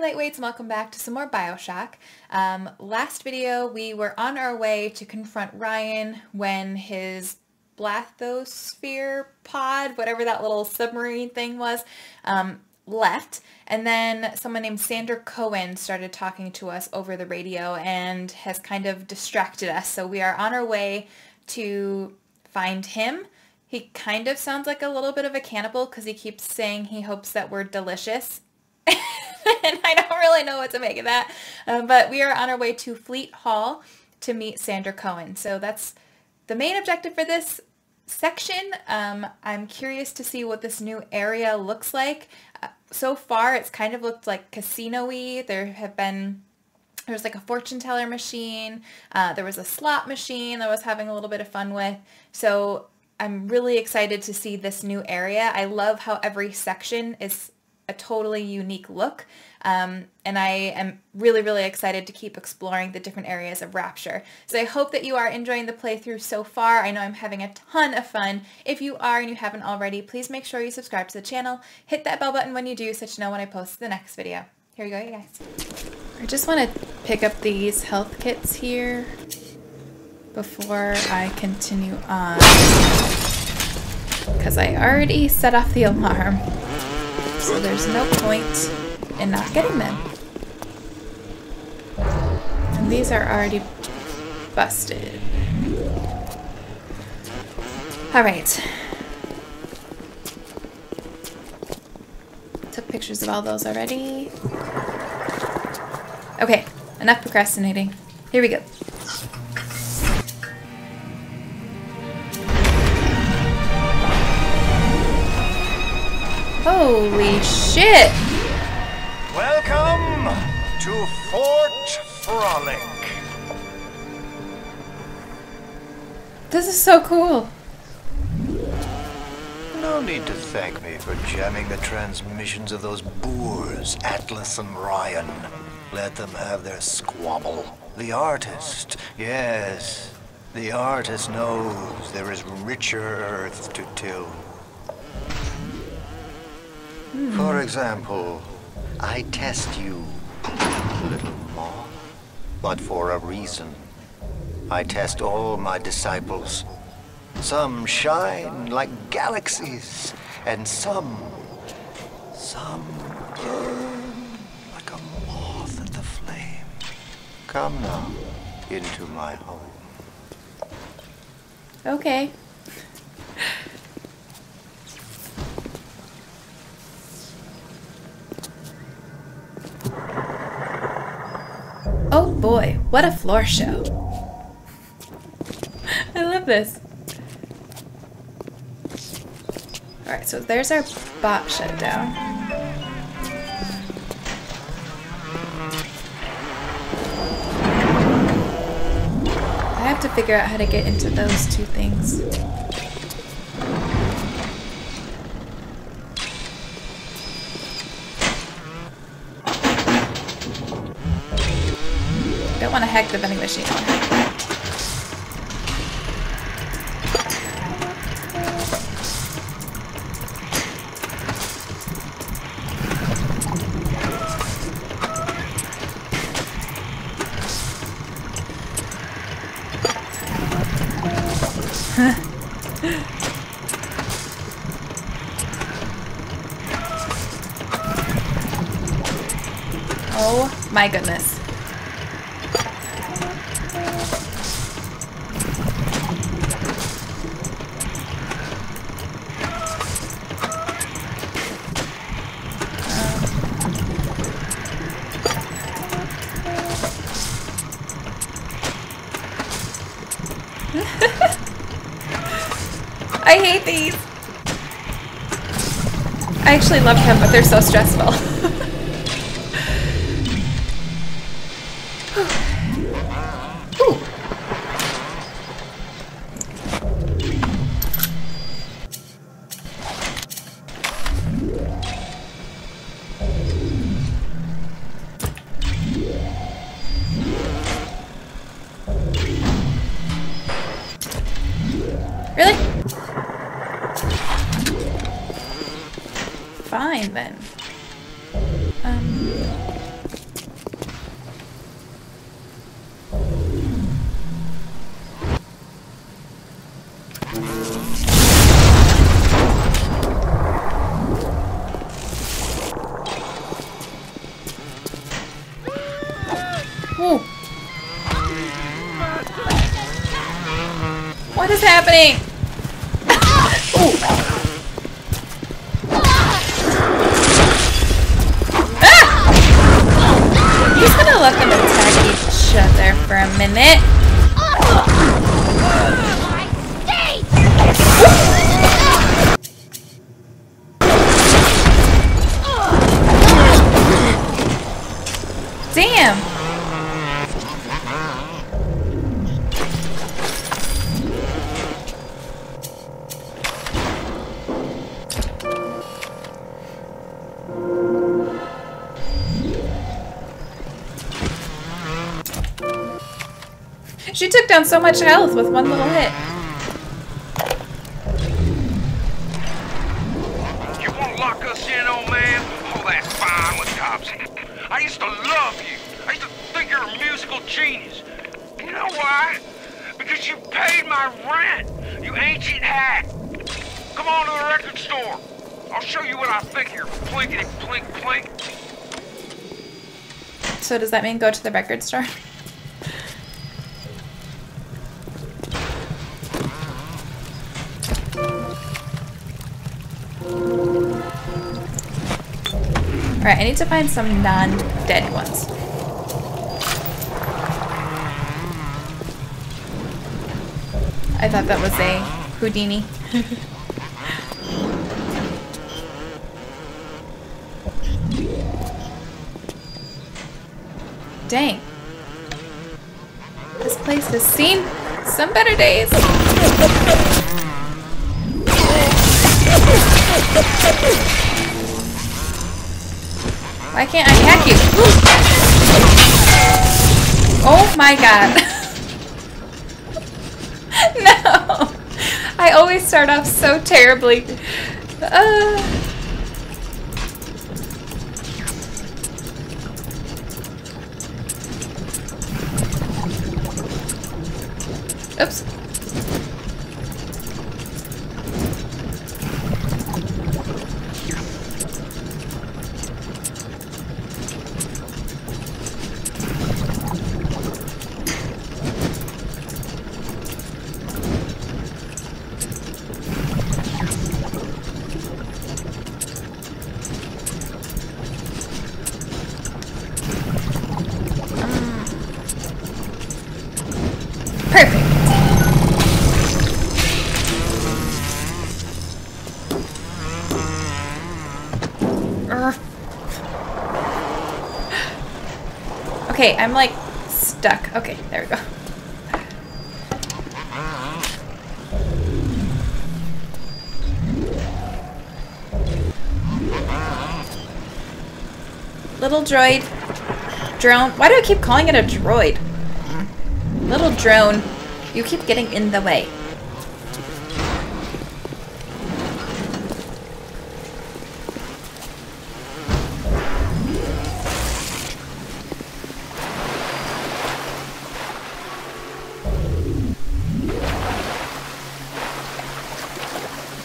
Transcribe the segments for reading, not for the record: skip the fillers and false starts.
Lightweights, and welcome back to some more Bioshock. Last video we were on our way to confront Ryan when his Blathosphere pod, whatever that little submarine thing was, left, and then someone named Sander Cohen started talking to us over the radio and has kind of distracted us, so we are on our way to find him. He kind of sounds like a little bit of a cannibal because he keeps saying he hopes that we're delicious. And I don't really know what to make of that, but we are on our way to Fleet Hall to meet Sander Cohen. So that's the main objective for this section. I'm curious to see what this new area looks like. So far, it's kind of looked like casino-y. There was like a fortune teller machine. There was a slot machine that I was having a little bit of fun with. So I'm really excited to see this new area. I love how every section is a totally unique look, and I am really excited to keep exploring the different areas of Rapture. So I hope that you are enjoying the playthrough so far. I know I'm having a ton of fun. If you are and you haven't already, please make sure you subscribe to the channel. Hit that bell button when you do so that you know when I post the next video. Here we go, you guys. I just want to pick up these health kits here before I continue on because I already set off the alarm. So there's no point in not getting them. And these are already busted. All right. Took pictures of all those already. Okay, enough procrastinating. Here we go. Holy shit! Welcome to Fort Frolic. This is so cool. No need to thank me for jamming the transmissions of those boors, Atlas and Ryan. Let them have their squabble. The artist, yes, the artist knows there is richer earth to till. For example, I test you, little moth, but for a reason. I test all my disciples. Some shine like galaxies, and some burn like a moth at the flame. Come now, into my home. Okay. Oh boy, what a floor show. I love this. Alright, so there's our bot shutdown. I have to figure out how to get into those two things. I don't want to hack the vending machine. Oh my goodness. I hate these. I actually love them, but they're so stressful. Really? Fine then. is happening? Ah! He's gonna let them attack each other for a minute. Damn! She took down so much health with one little hit. You won't lock us in, old man? Oh, that's fine with Topsy. I used to love you. I used to think you're a musical genius. You know why? Because you paid my rent, you ancient hack. Come on to the record store. I'll show you what I think of your blinkety blink blink. So does that mean go to the record store? Alright, I need to find some non-dead ones. I thought that was a Houdini. Dang. This place has seen some better days. Why can't I hack you? Ooh. Oh my god. No! I always start off so terribly. Oops. Okay, I'm like stuck. Okay, there we go. Little droid. Drone. Why do I keep calling it a droid? Little drone. You keep getting in the way.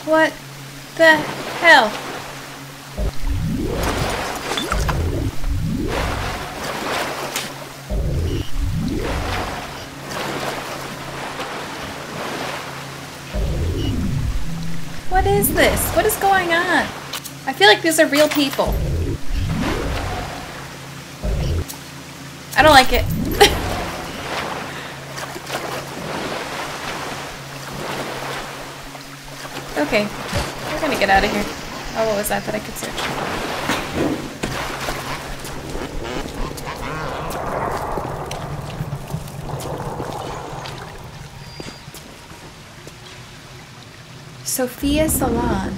What the hell? What is this? What is going on? I feel like these are real people. I don't like it. Okay, we're gonna get out of here. Oh, what was that I could search? Sophia's Salon.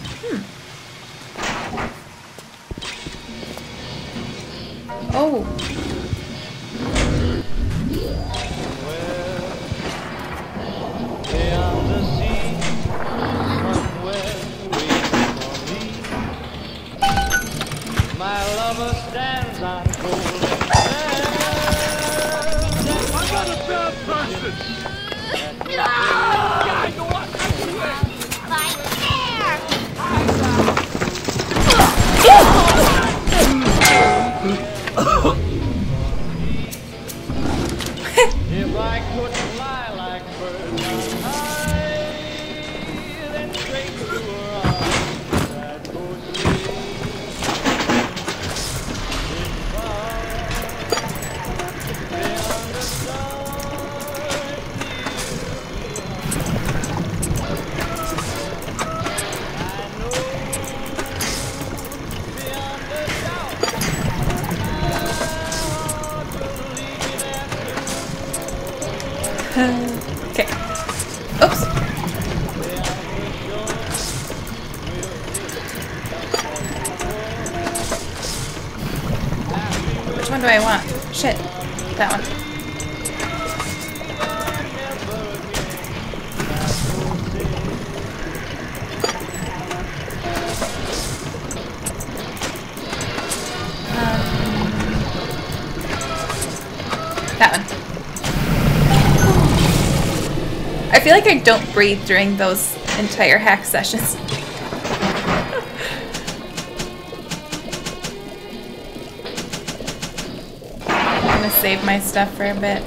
Oh. If I could fly like birds, Okay. Oops. Which one do I want? Shit. That one. I feel like I don't breathe during those entire hack sessions. I'm gonna save my stuff for a bit.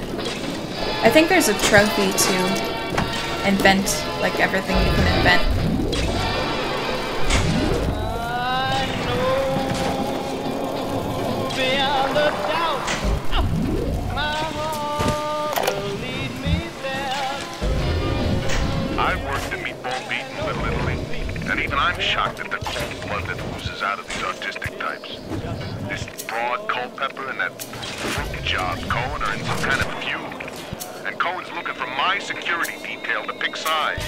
I think there's a trophy to invent, like everything you can invent. I'm shocked at the cold blood that oozes out of these artistic types. This broad Culpepper and that fruit job Cohen are in some kind of feud. And Cohen's looking for my security detail to pick sides.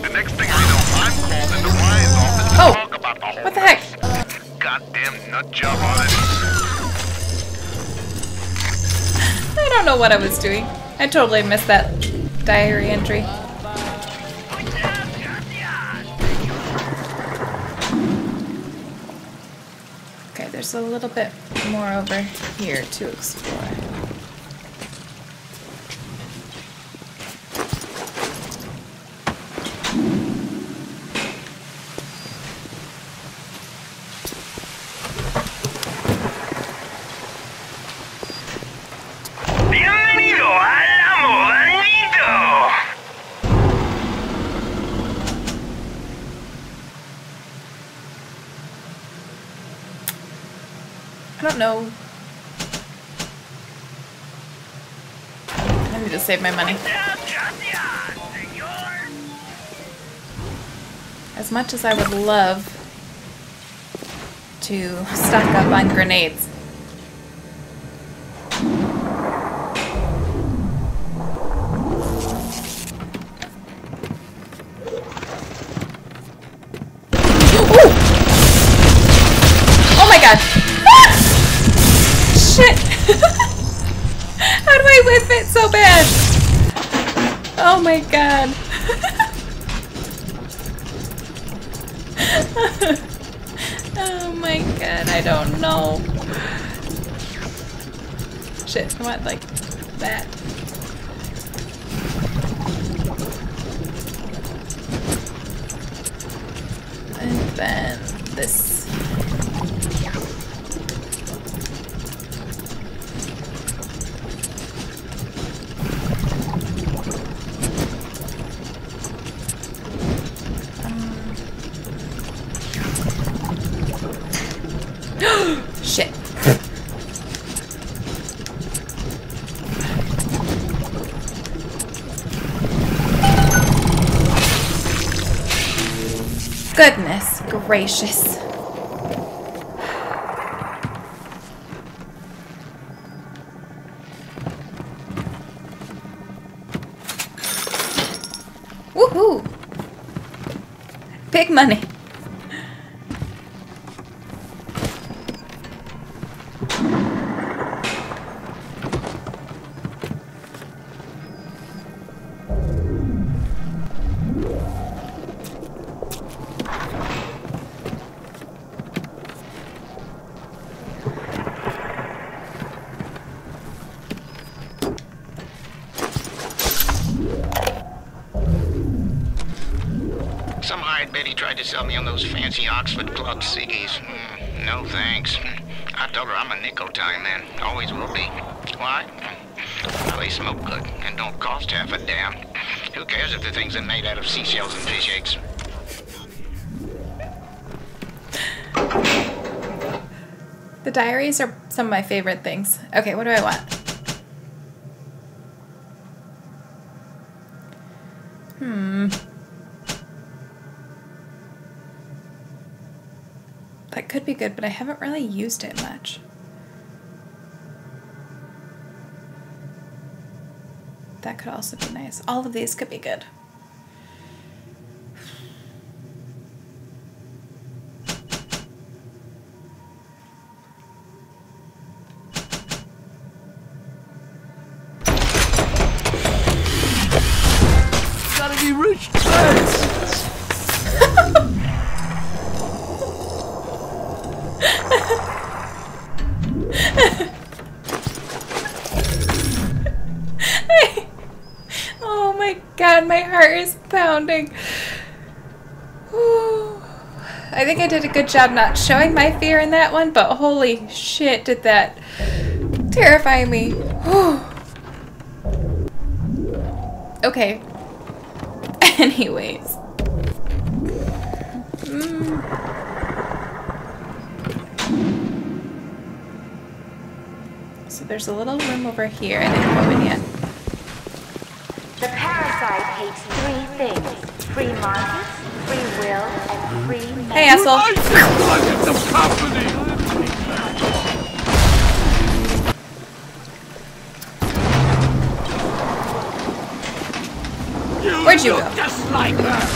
The next thing I know, I'm called into Ryan's office to talk about the whole. What the heck? Goddamn nut job on it. I don't know what I was doing. I totally missed that diary entry. There's a little bit more over here to explore. Bienvenido a la I don't know. I need to save my money. As much as I would love to stock up on grenades. So bad! Oh my god! Oh my god! I don't know. Shit! I want like that. And then this. Goodness gracious. Woohoo! Big money. Sell me on those fancy Oxford Club ciggies. No thanks. I told her I'm a nickel-time man. Always will be. Why? Well, they smoke good and don't cost half a damn. Who cares if the things are made out of seashells and fish eggs? The diaries are some of my favorite things. Okay, what do I want? That could be good, but I haven't really used it much. That could also be nice. All of these could be good. I think I did a good job not showing my fear in that one, but holy shit did that terrify me. Okay. Anyways. So there's a little room over here I didn't go in yet. The parasite hates three things: free markets, free will, and free men. Hey, asshole! I think of company. You Where'd you go? Just like that.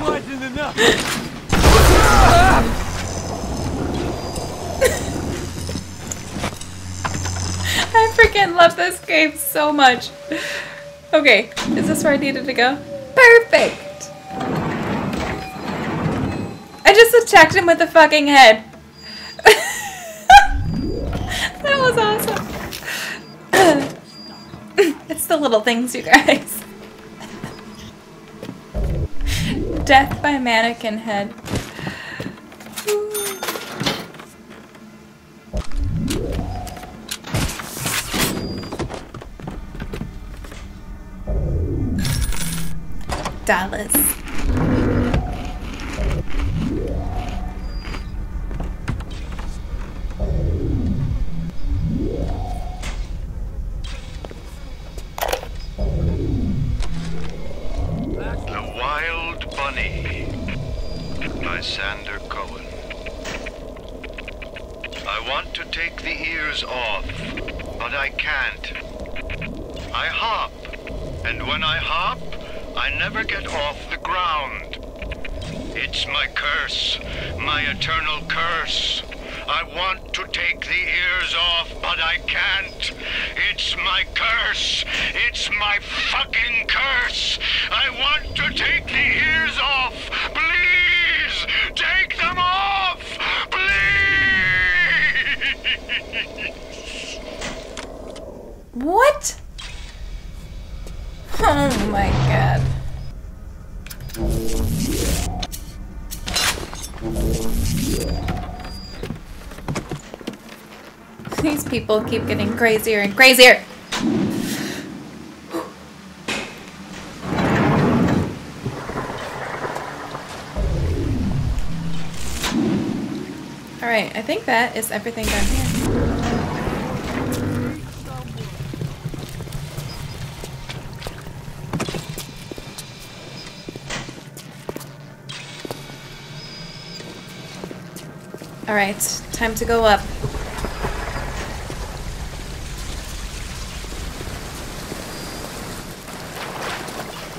Wasn't enough. I freaking love this game so much. Okay, is this where I needed to go? Perfect! I just attacked him with the fucking head. That was awesome. It's the little things, you guys. Death by mannequin head. Dollars. The Wild Bunny by Sander Cohen. I want to take the ears off, but I can't. I hop, and when I hop, I never get off the ground. It's my curse, my eternal curse. I want to take the ears off, but I can't. It's my curse. It's my fucking curse. I want to take the ears off. Please, take them off. Please. What? Oh my god. These people keep getting crazier and crazier. Alright, I think that is everything down here. All right, time to go up.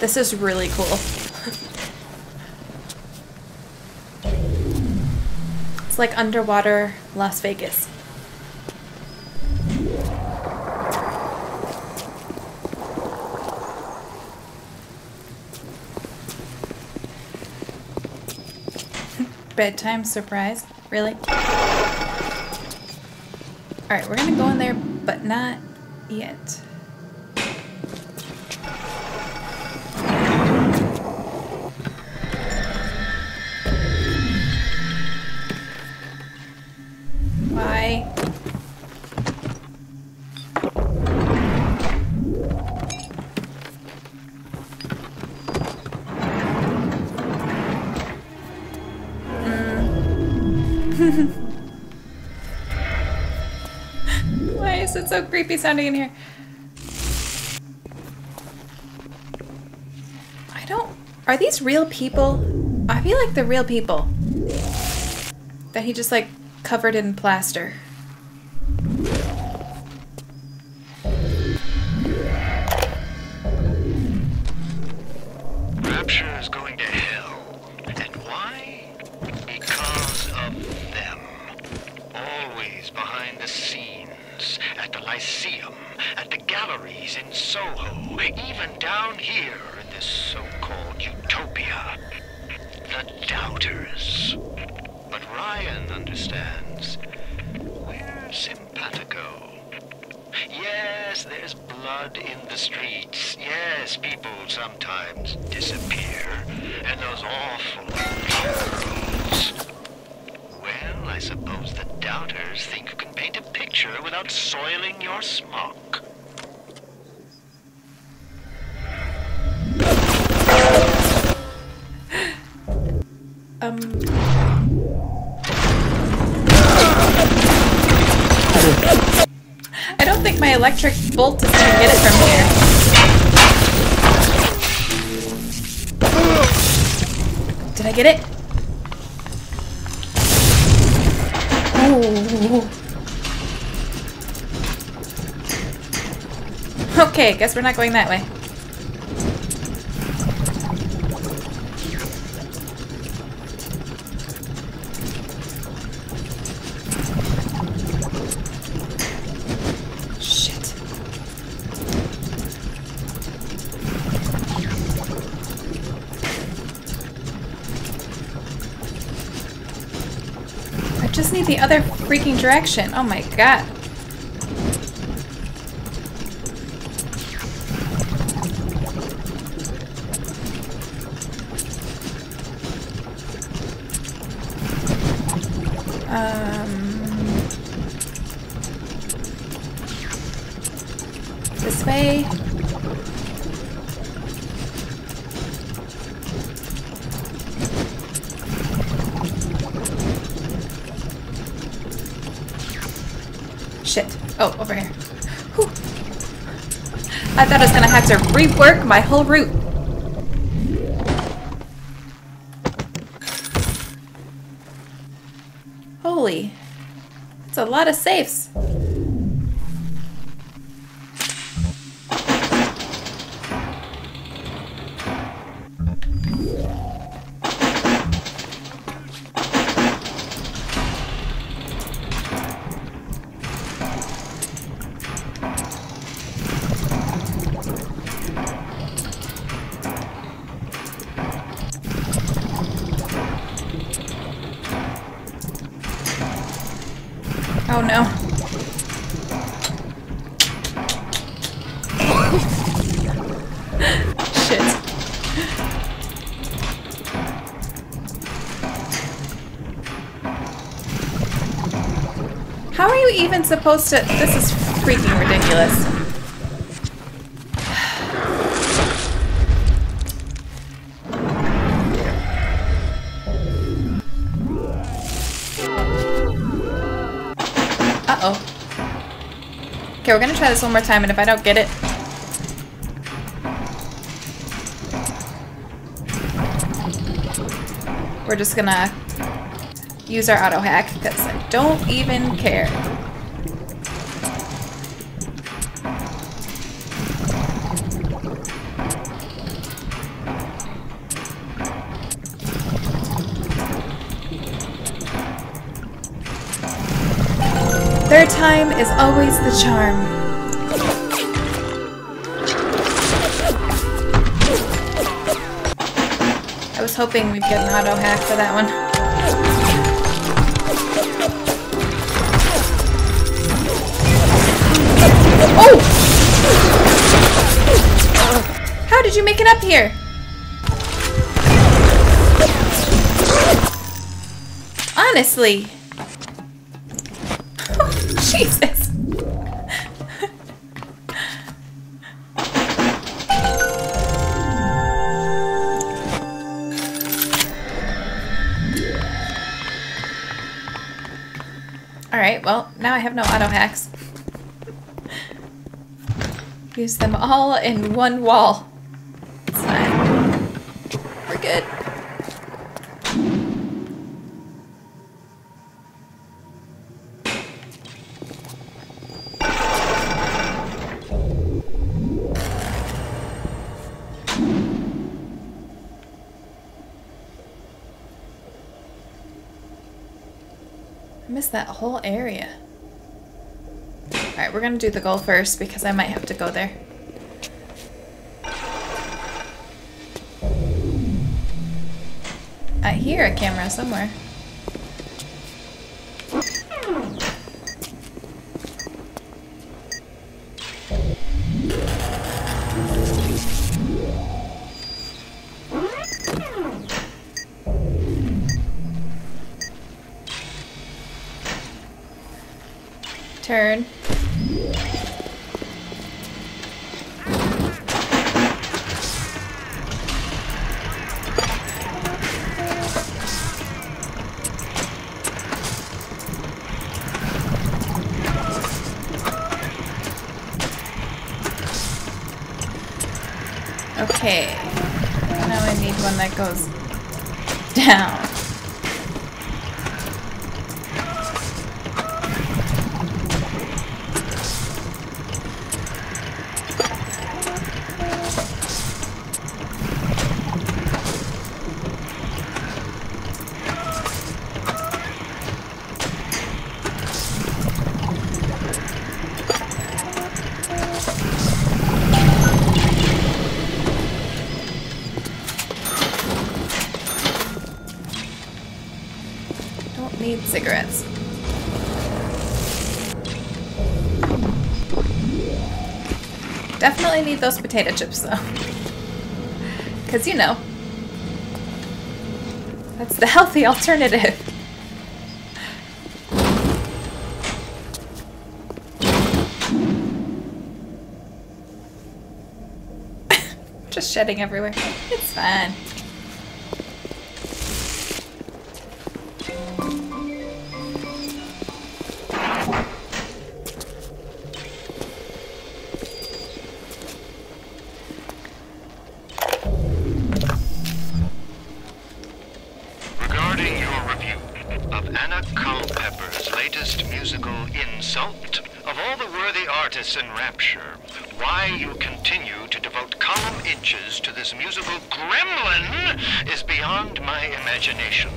This is really cool. It's like underwater Las Vegas. Bedtime surprise. Really? Alright, we're gonna go in there, but not yet. Why? Why is it so creepy sounding in here? I don't... Are these real people? I feel like they're real people. That he just like covered in plaster. always behind the scenes, at the Lyceum, at the galleries in Soho, even down here in this so-called utopia. The doubters. But Ryan understands. We're simpatico. Yes, there's blood in the streets. Yes, people sometimes disappear. And those awful girls. Well, I suppose the doubters think you can paint a picture without soiling your smock. I don't think my electric bolt is gonna get it from here. Did I get it? Ooh. Okay, guess we're not going that way. The other freaking direction. Oh my god. This way. Oh, over here. Whew. I thought I was gonna have to rework my whole route. Holy. That's a lot of safes. Even supposed to. This is freaking ridiculous. Uh-oh. Okay, we're gonna try this one more time, and if I don't get it. We're just gonna use our auto hack because I don't even care. Third time is always the charm. I was hoping we'd get an auto hack for that one. Oh! How did you make it up here? Honestly. Jesus! Alright, well, now I have no auto hacks. Use them all in one wall. It's fine. We're good. missed that whole area. Alright, we're gonna do the goal first because I might have to go there. I hear a camera somewhere. Turn. Okay, now I need one that goes down. Cigarettes. Definitely need those potato chips though. Because you know, that's the healthy alternative. Just shedding everywhere. It's fine. In Rapture, why you continue to devote column inches to this musical gremlin is beyond my imagination.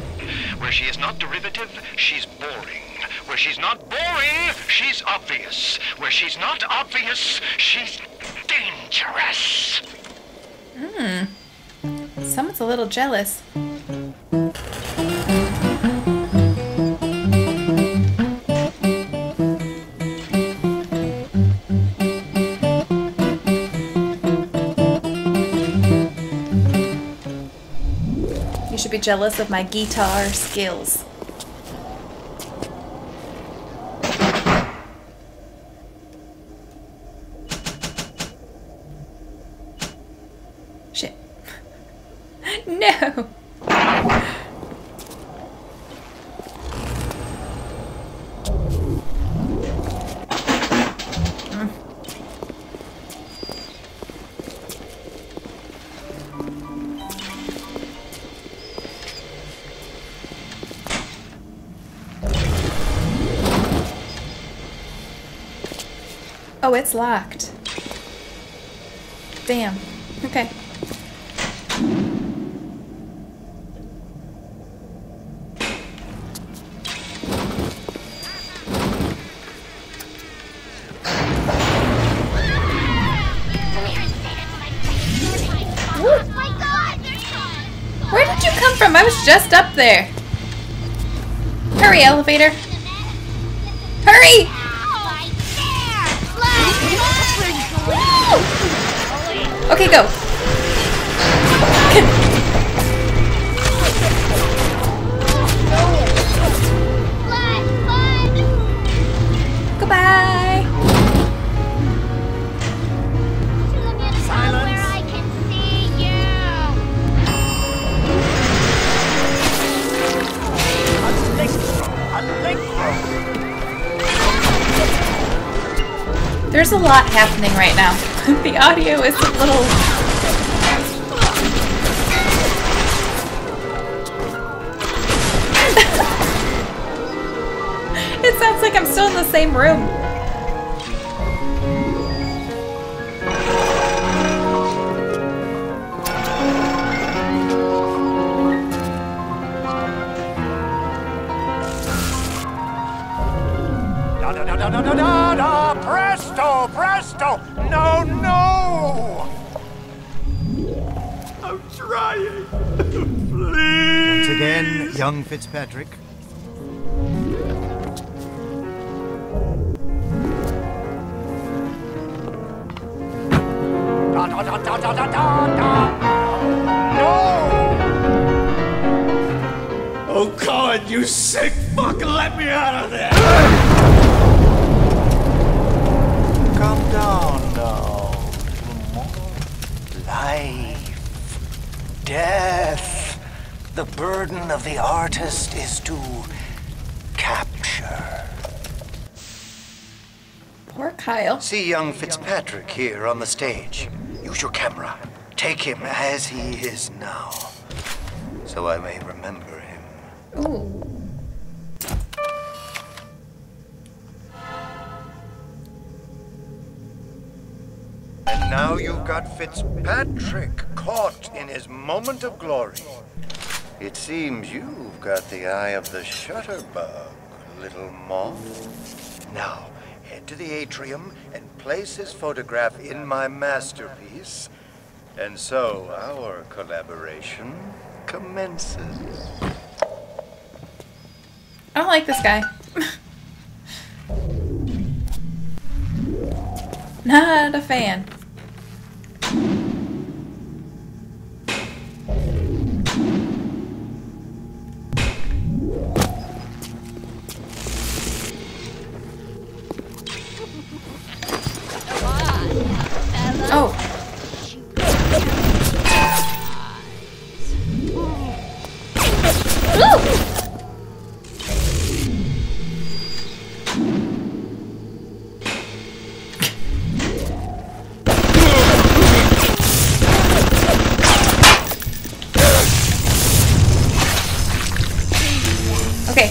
Where she is not derivative, she's boring. Where she's not boring, she's obvious. Where she's not obvious, she's dangerous. Hmm. Someone's a little jealous. Be jealous of my guitar skills. Shit. No. Oh, it's locked. Damn. Okay. Oh my God! Where did you come from? I was just up there. Hurry, elevator. Hurry! Okay, go. Goodbye. Silence. I can see you. There's a lot happening right now. The audio is a little... It sounds like I'm still in the same room. Da-da-da-da-da-da-da-da! Presto! Presto! No, no! I'm trying! Please! Once again, young Fitzpatrick. Da-da-da-da-da-da-da-da! No! Oh, God, you sick fuck! Let me out of there! Calm down now. Life, death. The burden of the artist is to capture. Poor Kyle. See young Fitzpatrick here on the stage. Use your camera. Take him as he is now, so I may remember him. Ooh. And now you've got Fitzpatrick caught in his moment of glory. It seems you've got the eye of the shutterbug, little moth. Now, head to the atrium and place his photograph in my masterpiece. And so our collaboration commences. I don't like this guy. Not a fan.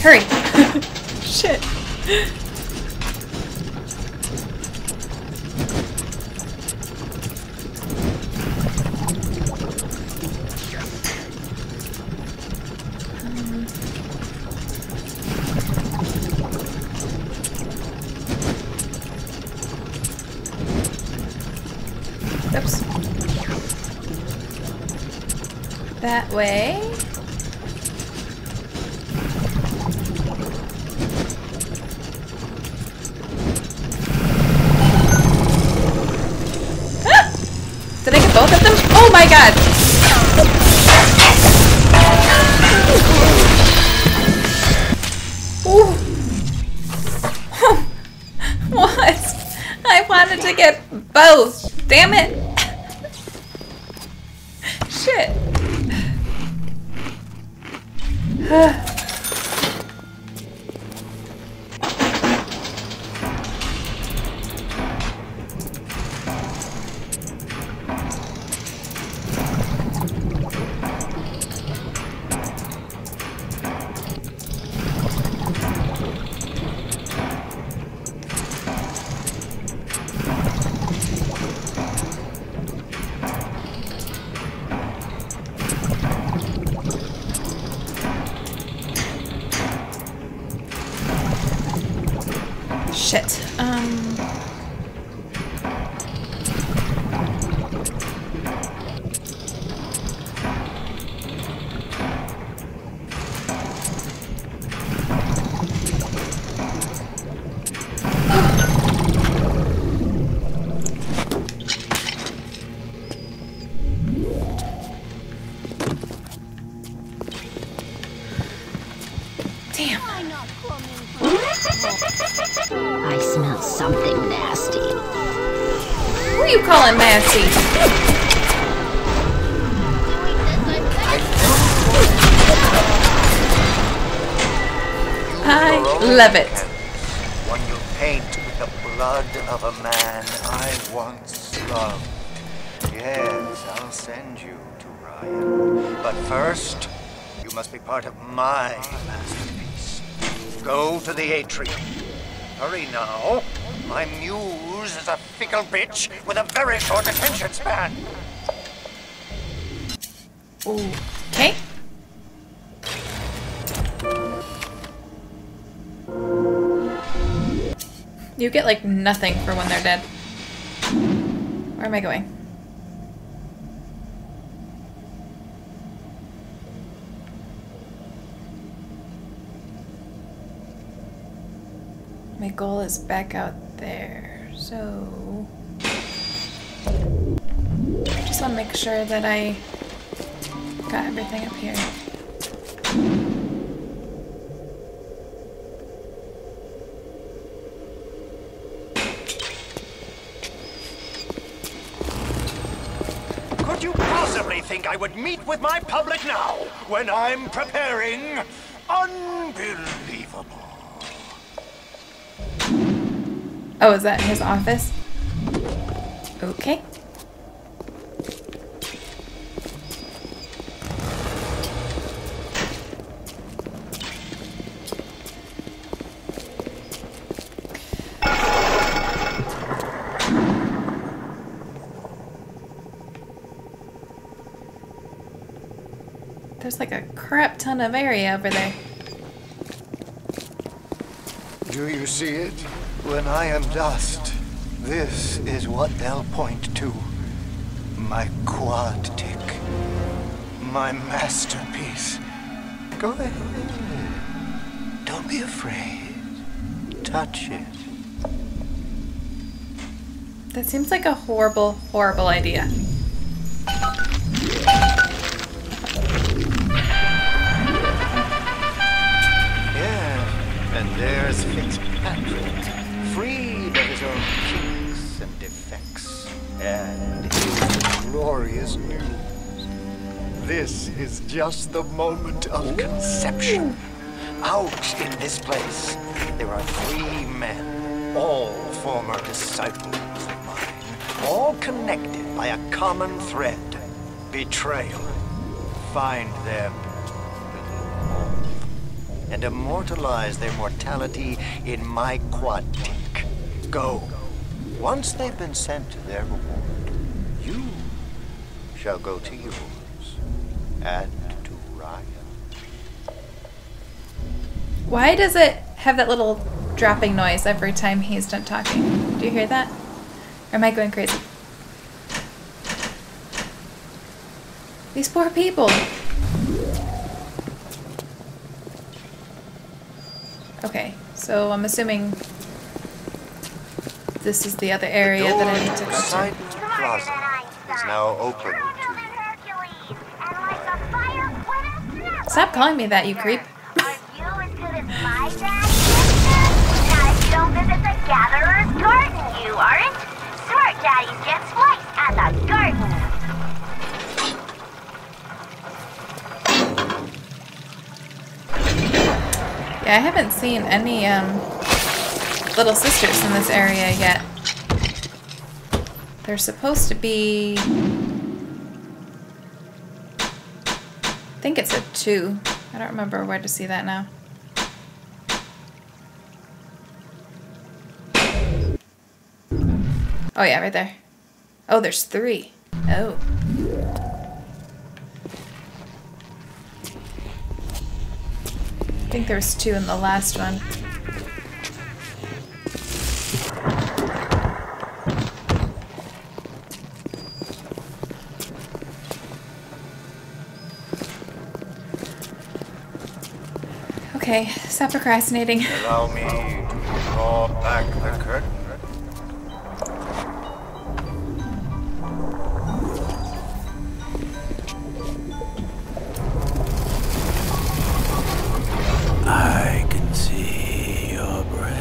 Hurry! Shit! Oops. That way. Oh my God! Ooh. What? I wanted to get both. Damn it! Shit. Love it. When you paint with the blood of a man I once loved. Yes, I'll send you to Ryan. But first, you must be part of my masterpiece. Go to the atrium. Hurry now. My muse is a fickle bitch with a very short attention span. Okay. You get like nothing for when they're dead. Where am I going? My goal is back out there, so I just want to make sure that I got everything up here. Could you possibly think I would meet with my public now when I'm preparing? Unbelievable. Oh, is that his office? Okay. There's like a crap ton of area over there. Do you see it? When I am dust, this is what they'll point to. My quadtic. My masterpiece. Go ahead. Don't be afraid. Touch it. That seems like a horrible, horrible idea. Yeah, and there's Fitzpatrick. Free of his own kinks and defects, and his glorious news. This is just the moment of conception. Out in this place, there are three men, all former disciples of mine, all connected by a common thread, betrayal. Find them and immortalize their mortality in my quadtic. Go. Once they've been sent to their reward, you shall go to yours and to Ryan. Why does it have that little dropping noise every time he's done talking? Do you hear that? Or am I going crazy? These poor people. Okay, so I'm assuming this is the other area that I need to go to. Poseidon Plaza is now open to you. Stop calling me that, you creep. Are you as good as my dad? Not if you don't visit the Gatherer's Garden, you aren't. Smart Daddy's just flies at the garden. Yeah, I haven't seen any little sisters in this area yet. They're supposed to be... I think it's at 2. I don't remember where to see that now. Oh yeah, right there. Oh, there's 3. Oh. I think there was 2 in the last one. Okay, stop procrastinating. Allow me to draw back the curtain. I can see your breath.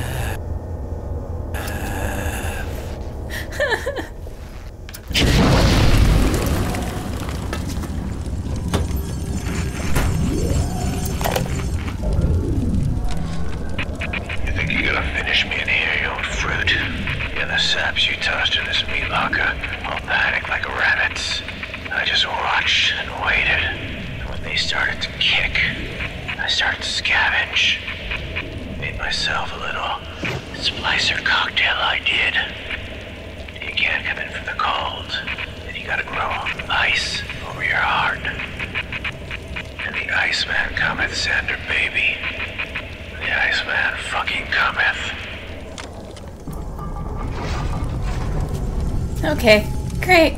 Okay, great.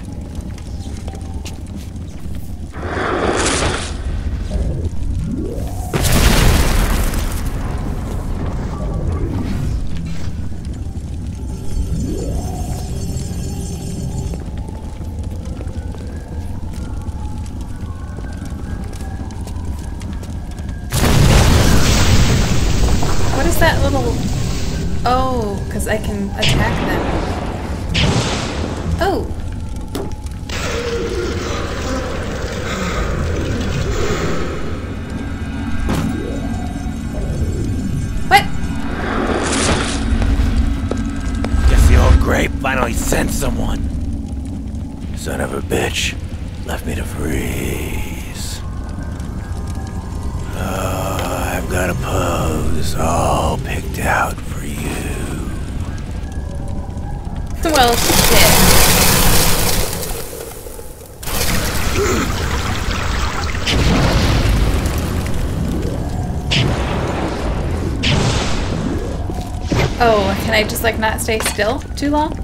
I can attack them. Oh! What? Guess the old grape finally sent someone. Son of a bitch. Left me to freeze. Oh, I've got a pose all picked out. Well, oh, can I just like not stay still too long?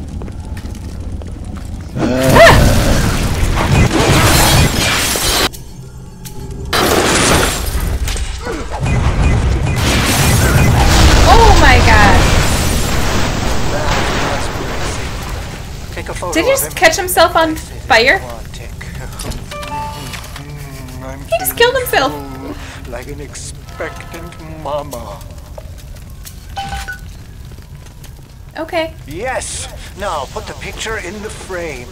Did he just catch himself on fire? He just killed himself. Like an expectant mama. Okay. Yes. Now put the picture in the frame.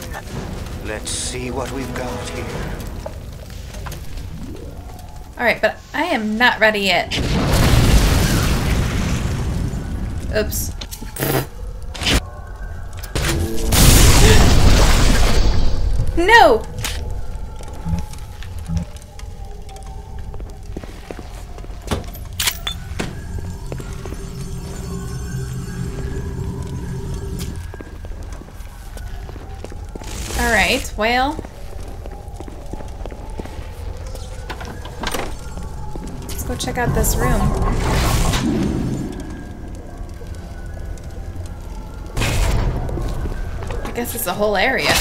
Let's see what we've got here. All right, but I am not ready yet. Oops. No! Alright, well... let's go check out this room. I guess it's the whole area.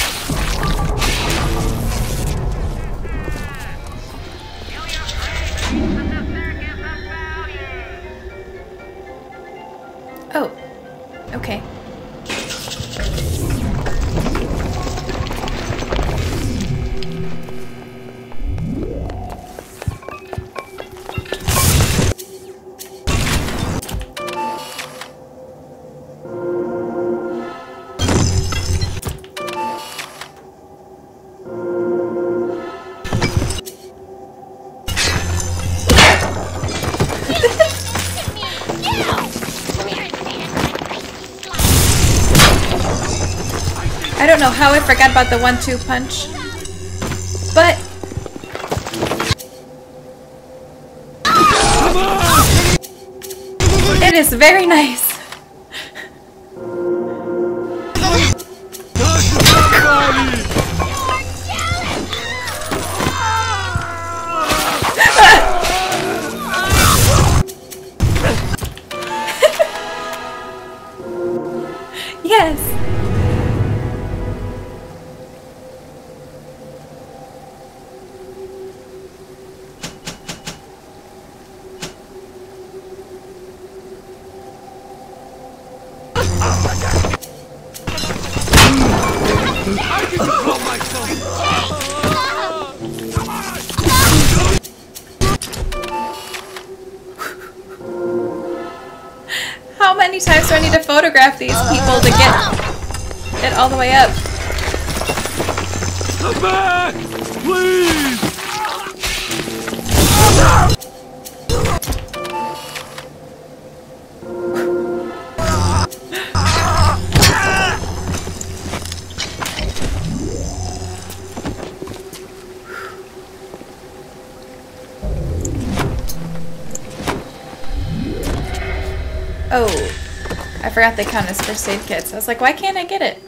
I don't know how I forgot about the 1-2 punch, but it is very nice. So I need to photograph these people to get it all the way up. Come back, please. Oh. I forgot they count as first aid kits. I was like, why can't I get it?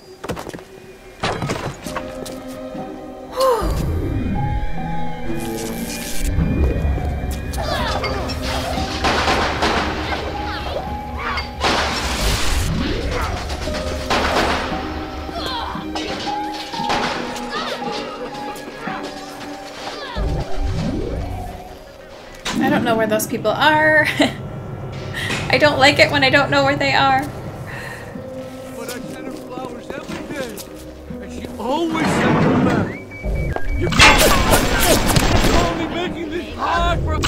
know where those people are. I don't like it when I don't know where they are. But I sent her flowers every day, and she always sent them back. You're only making this hard for me.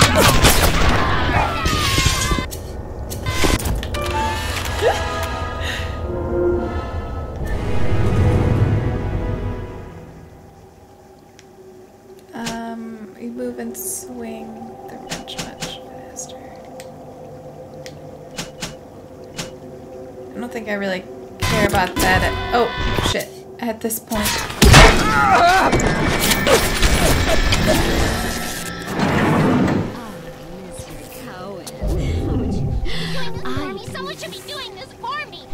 You move and swing the wrench much faster. I don't think I really care about that. Oh, shit. At this point. Oh, Mr. Cohen. Someone, someone should be doing this for me.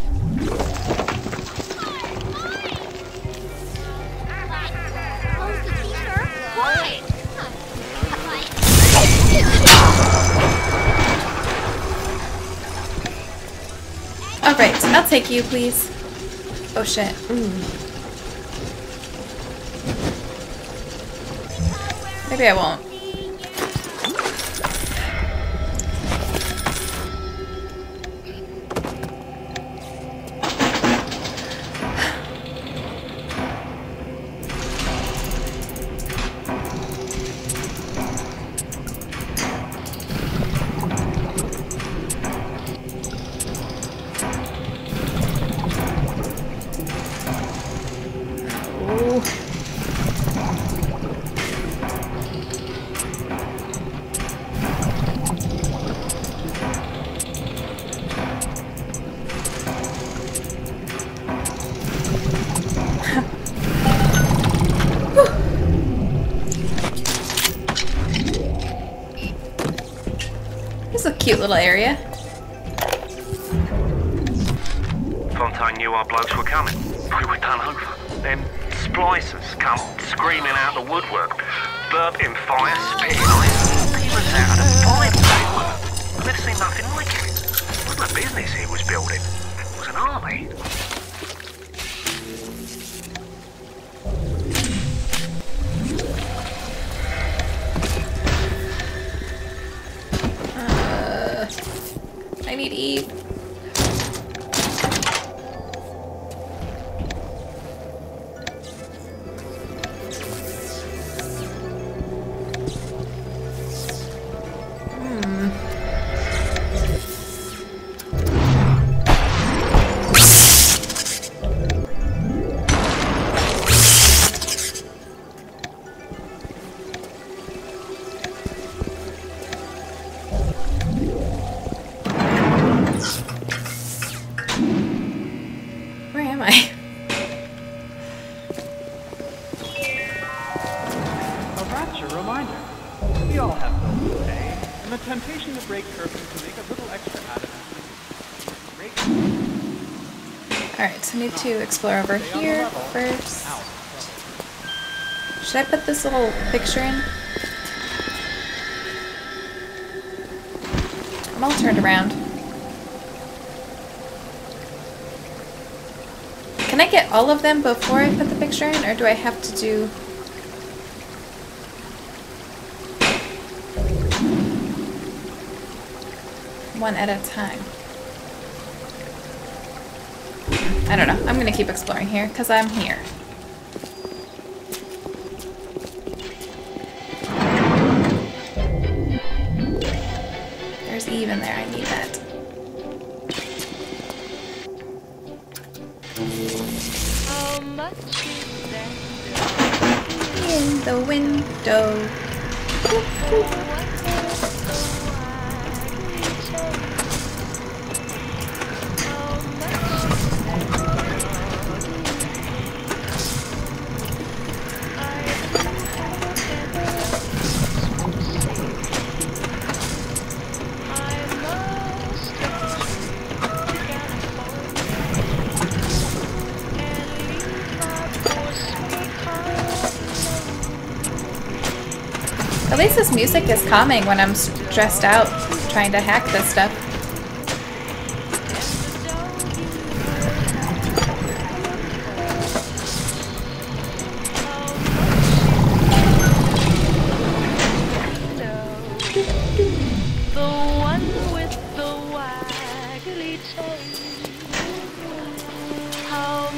All right, I'll take you, please. Oh shit. Ooh. Maybe I won't. Cute little area. Fontaine knew our blokes were coming. We were done over. Them splicers come screaming out the woodwork, burping fire, spitting ice. They was out of fire. They were. I've never seen nothing like it. It wasn't a business he was building. It was an army. I need to eat. I need to explore over here first. Should I put this little picture in? I'm all turned around. Can I get all of them before I put the picture in, or do I have to do... one at a time? I don't know. I'm gonna keep exploring here because I'm here. There's Eve in there. I need that. How much is that? In the window. At least this music is calming when I'm stressed out trying to hack this stuff.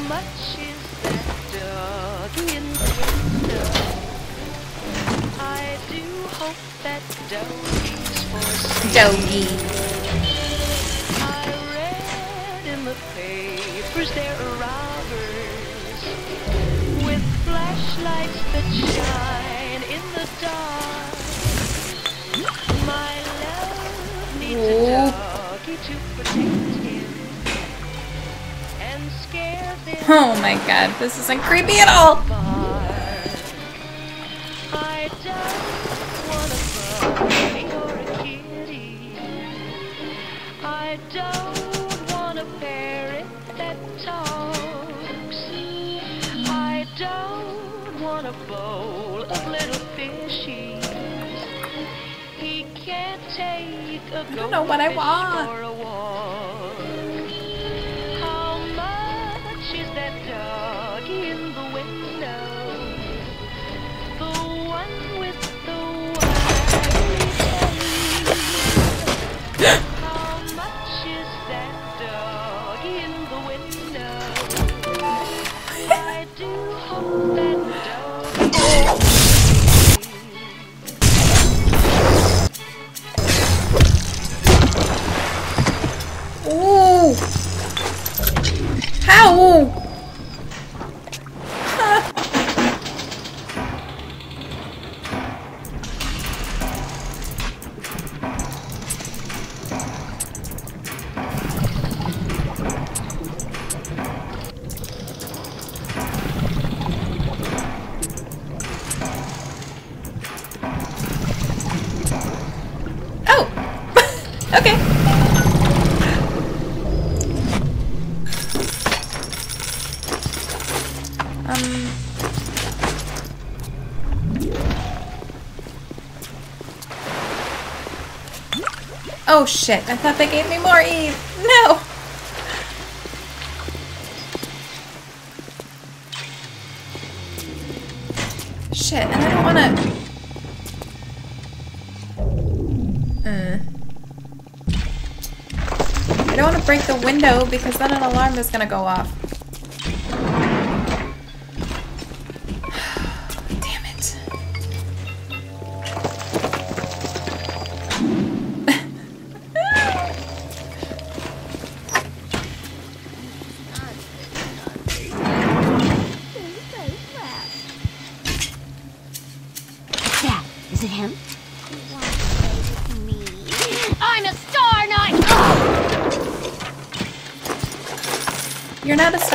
much is that dog in the window? I do hope that doggies for doggy. I read in the papers there are robbers with flashlights that shine in the dark. My love needs a doggy to protect him and scare them. Oh my god, this isn't creepy at all. I don't want a bunny or a kitty. I don't want a parrot that talks. I don't want a bowl of little fishies. He can't take a goldfish. I don't know what I want. How much is that doggy in the window? The one with the wide tail. How much is that doggy in the window? I do hope that doggy. Ooh! How? Oh shit, I thought they gave me more Eve. No! Shit, and I don't wanna... I don't wanna break the window because then an alarm is gonna go off.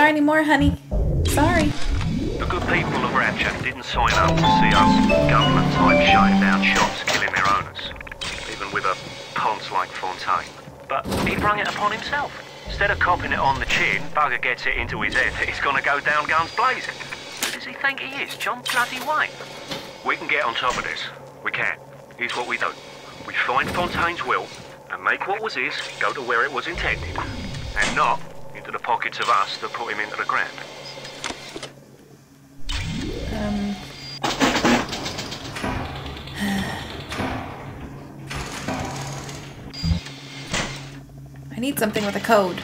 Anymore, honey. Sorry. The good people of Rapture didn't sign up to see us government-type shutting-down shops killing their owners, even with a ponce like Fontaine. But he brung it upon himself. Instead of copping it on the chin, bugger gets it into his head that he's gonna go down guns blazing. Who does he think he is, John bloody Wayne? We can get on top of this. We can. Here's what we do. We find Fontaine's will and make what was his go to where it was intended. And not to the pockets of us that put him into the ground. I need something with a code.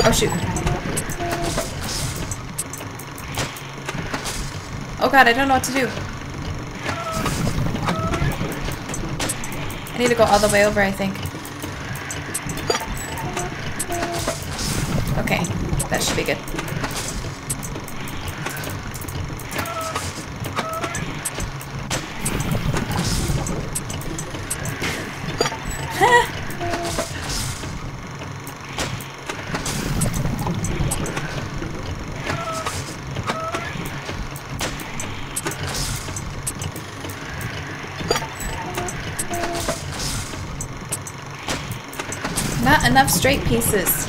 Oh shoot. Oh god, I don't know what to do. I need to go all the way over, I think. Okay, that should be good. enough straight pieces.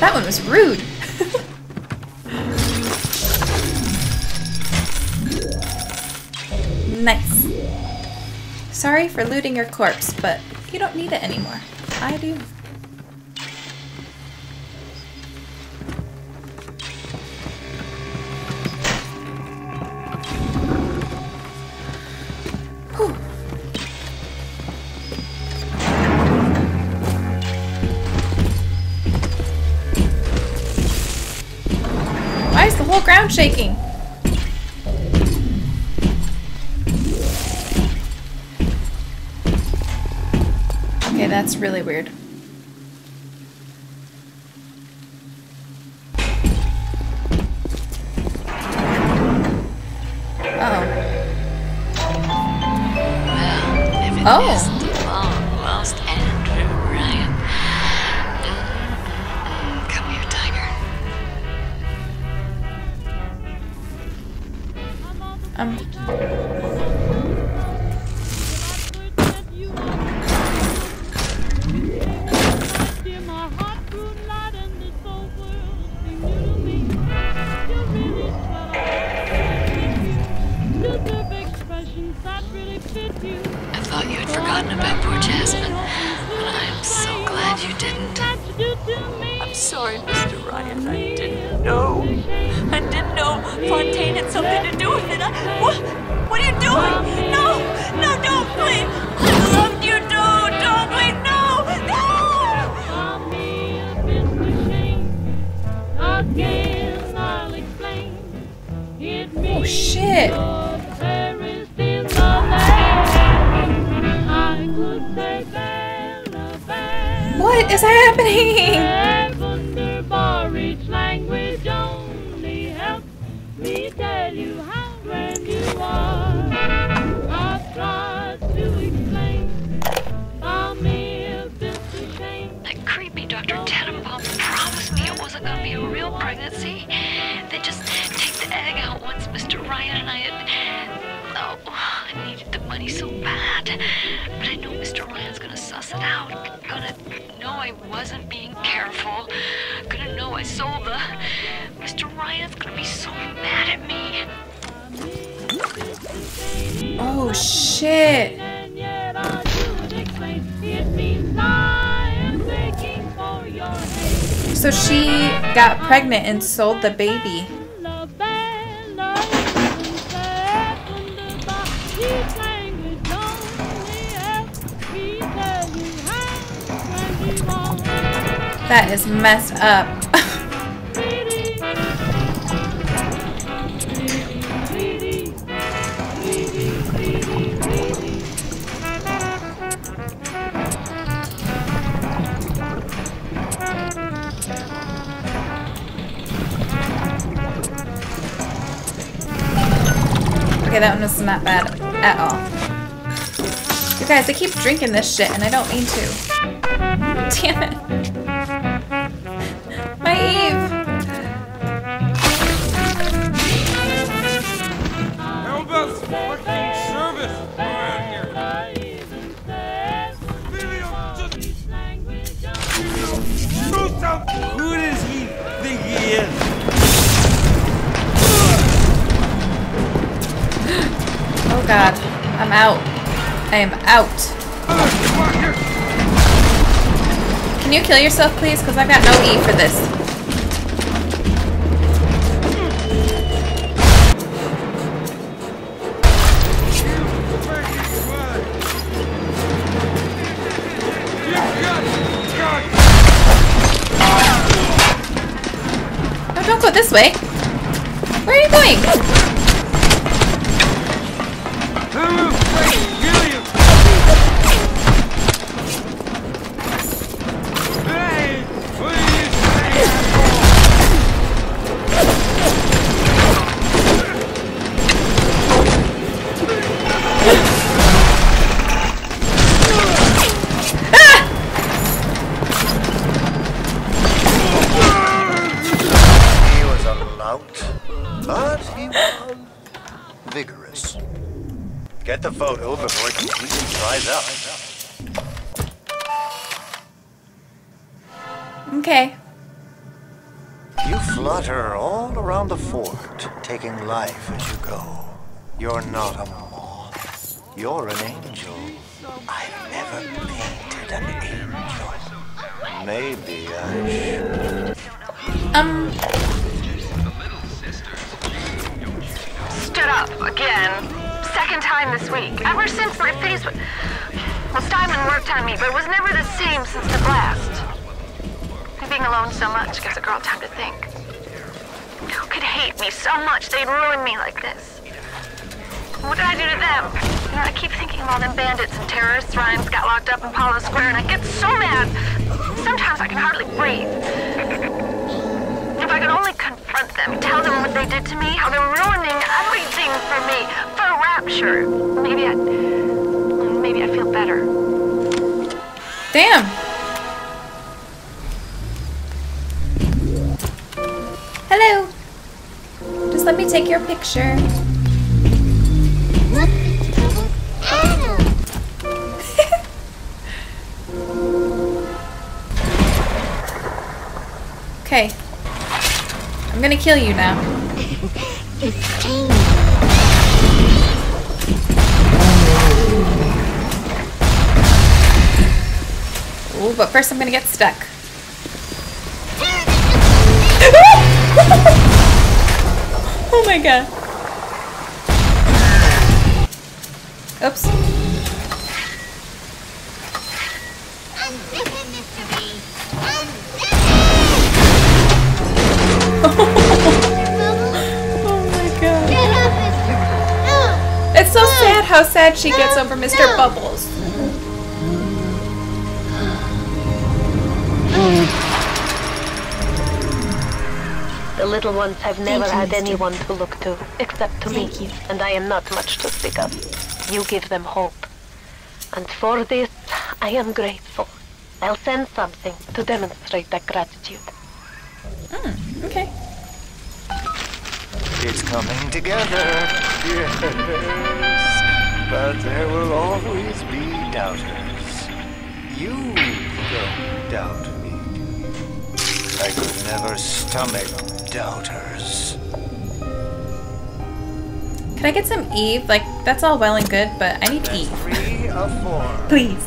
That one was rude. Nice. Sorry for looting your corpse, but you don't need it anymore. I do. Whole ground shaking. Okay, that's really weird. Uh-oh. Oh. Is the long lost Andrew Ryan. Come here, tiger. I thought you had forgotten about poor Jasmine, and I'm so glad you didn't. I'm sorry, Mr. Ryan, I didn't know. I didn't know Fontaine had something to do with it. What are you doing? No, no, don't, please. I loved you, dude. Don't, please, no, no. Oh, shit. What is happening? That creepy Dr. Tenenbaum promised me it wasn't going to be a real pregnancy. They just take the egg out once Mr. Ryan and I had... Oh, I needed the money so bad. But I know Mr. Ryan's going to suss it out. Gonna know I wasn't being careful. Gonna know I sold the... Mr. Ryan's going to be so mad at me. Oh shit. So she got pregnant and sold the baby. That is messed up. Okay, that one was not bad at all. You guys, I keep drinking this shit and I don't mean to. Damn it. My Eve! Help us! Fucking service! Who does he think he is? Oh god, I'm out. I am out. Can you kill yourself, please? Because I've got no E for this. No, don't go this way. Where are you going? Get the photo before it completely dries up. Okay. You flutter all around the fort, taking life as you go. You're not a moth. You're an angel. I've never painted an angel. Maybe I should. Stood up again. Second time this week. Ever since my face was... Well, Steinman worked on me, but it was never the same since the blast. And being alone so much gives a girl time to think. Who could hate me so much they'd ruin me like this? What did I do to them? You know, I keep thinking of all them bandits and terrorists. Ryan's got locked up in Apollo Square, and I get so mad. Sometimes I can hardly breathe. If I could only confront them, tell them what they did to me, how they're ruining everything for me, for Rapture. Maybe I'd feel better. Damn. Hello. Just let me take your picture. Okay, I'm gonna kill you now. Oh, but first I'm gonna get stuck. Oh my god. Oops. Oh my god. It's so sad how sad she gets over Mr. Bubbles. The little ones have never had anyone to look to, except to me. And I am not much to speak of. You give them hope. And for this, I am grateful. I'll send something to demonstrate that gratitude. Mm, okay. It's coming together, yes, but there will always be doubters. You don't doubt me. I could never stomach doubters. Can I get some Eve? Like, that's all well and good, but I need Eve. 3 of 4. Please.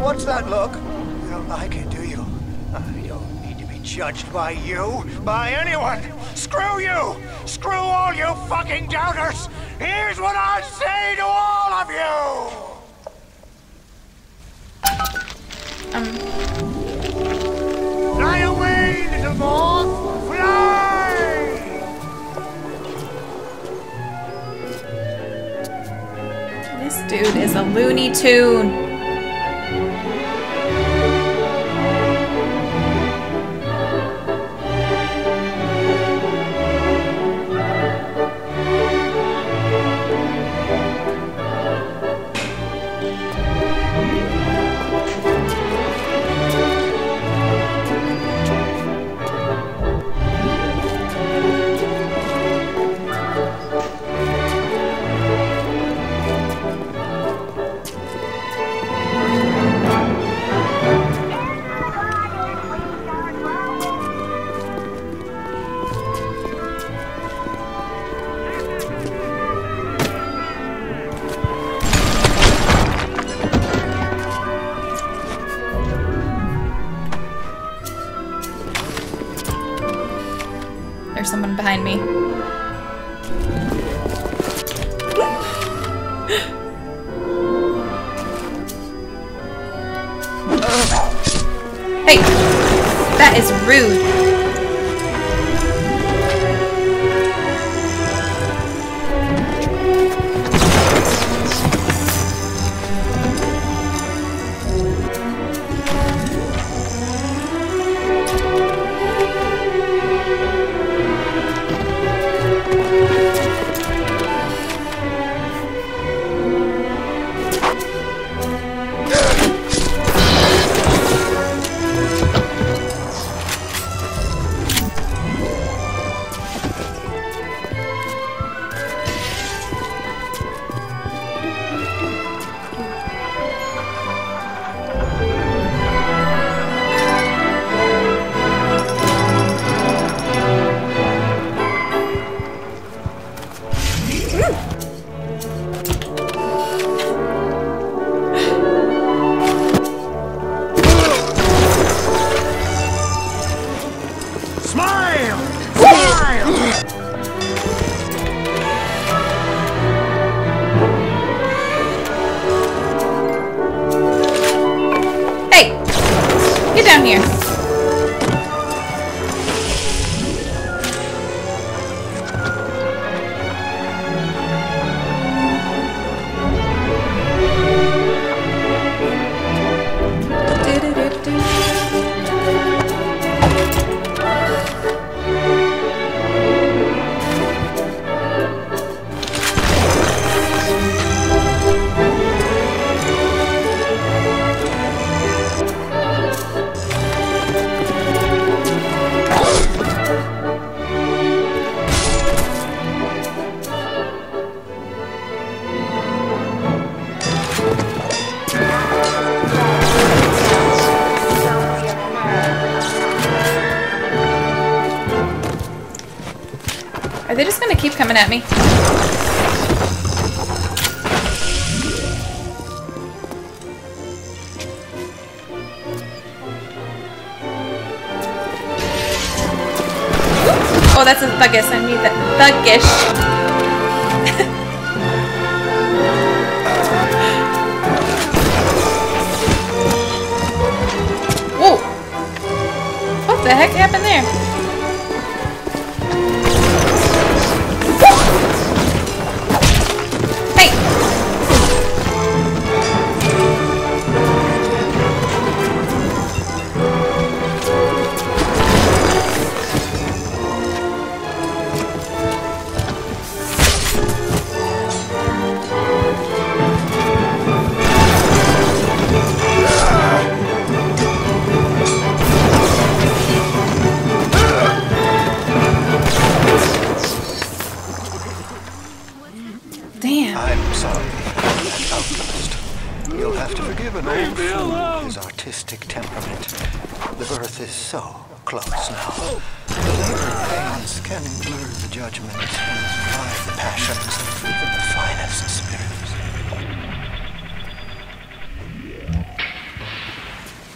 What's that look? You don't like it, do you? Judged by you, by anyone. Screw you! Screw all you fucking doubters! Here's what I say to all of you! Fly away, little moth! Fly! This dude is a Looney Tune. Someone behind me. Hey! That is rude. Are they just gonna keep coming at me? Oh, that's a thuggish. I need that thuggish. Whoa! What the heck happened there? Hey!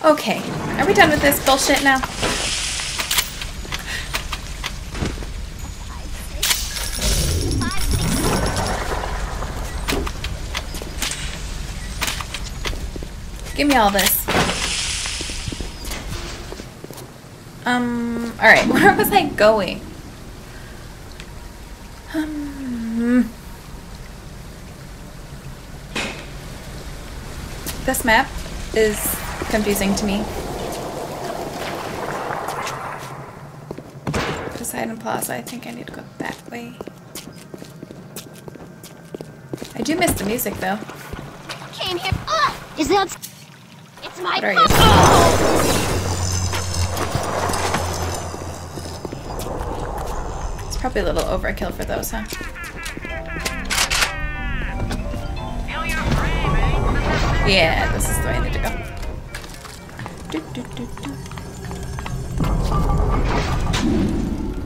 Okay, are we done with this bullshit now? Give me all this. Alright, where was I going? This map is confusing to me. Poseidon Plaza, I think I need to go that way. I do miss the music though. Can't hear. Oh, is that? It's my. What are you? Oh! It's probably a little overkill for those, huh? Yeah, this is the way I need to go.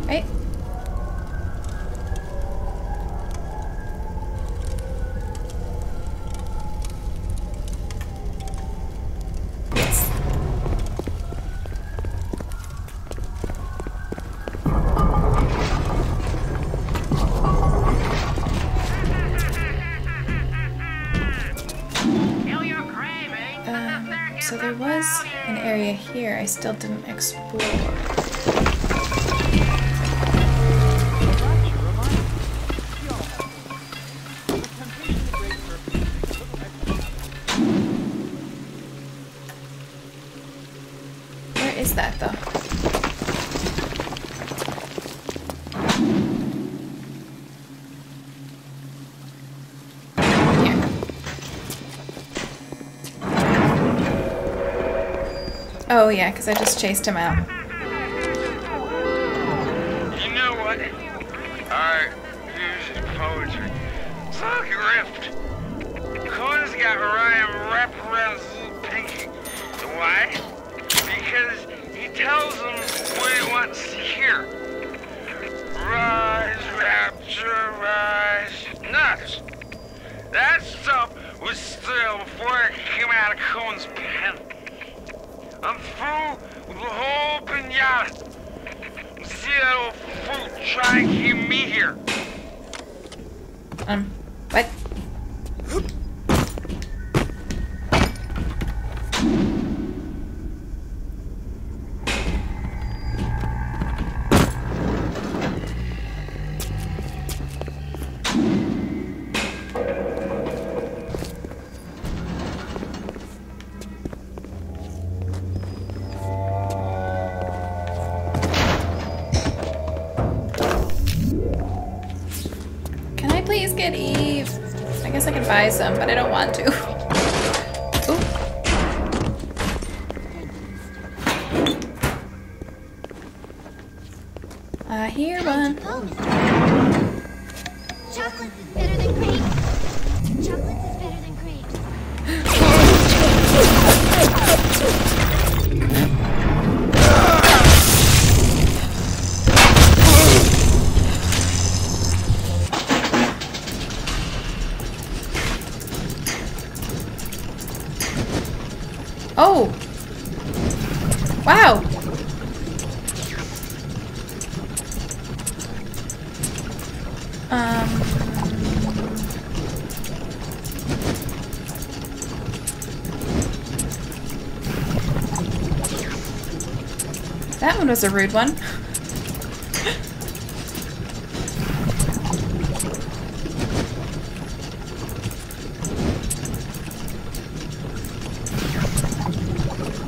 Right? Yes. So there was an area here I still didn't explore. Where is that though? Oh yeah, because I just chased him out. You know what? Art, music, poetry. Fuck Rift. Cohen's got Ryan wrapped around his pinky. Why? Because he tells him what he wants to hear. Rise, rapture, rise. Nuts. That stuff was still before it came out of Cohen's pen. I'm through with the whole pinata. See that old fool trying to keep me here. What? Some, but I don't want to. Ooh. I hear one. Chocolate is better than grapes. Chocolate is better than grapes. Oh! Wow! That one was a rude one.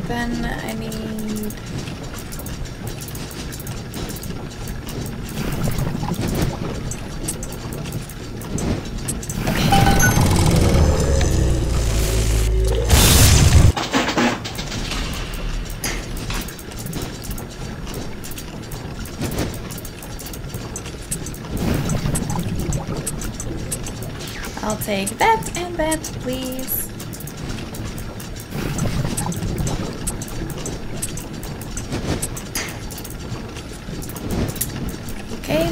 Then I need... Okay. I'll take that and that, please.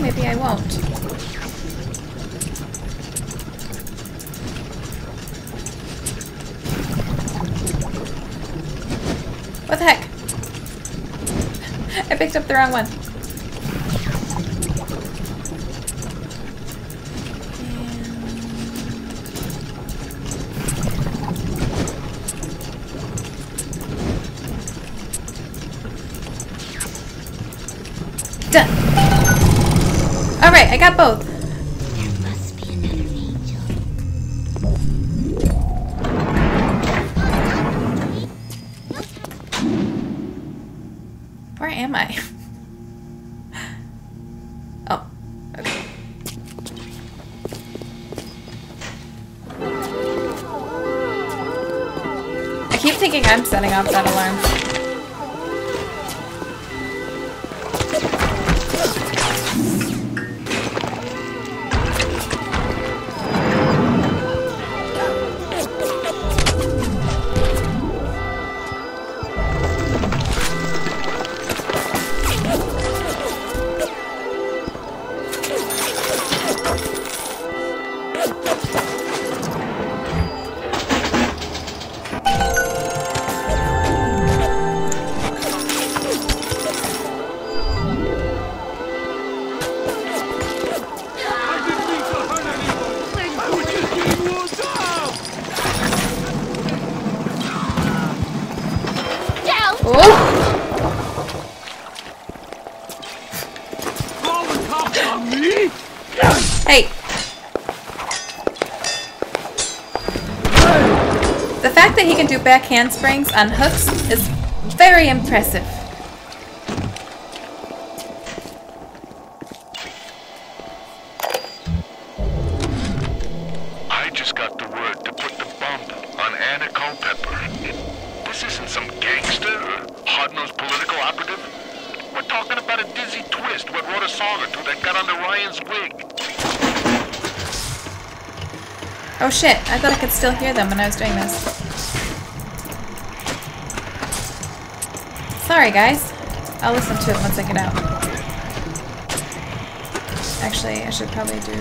Maybe I won't. What the heck? I picked up the wrong one. Alright, I got both. There must be another angel. Where am I? Oh, okay. I keep thinking I'm setting off that alarm. Back handsprings on hooks is very impressive. I just got the word to put the bump on Anna Culpepper. This isn't some gangster or hard-nosed political operative. We're talking about a dizzy twist what wrote a song or two that got under Ryan's wig. Oh shit, I thought I could still hear them when I was doing this. Sorry guys, I'll listen to it once I get out. Actually, I should probably do...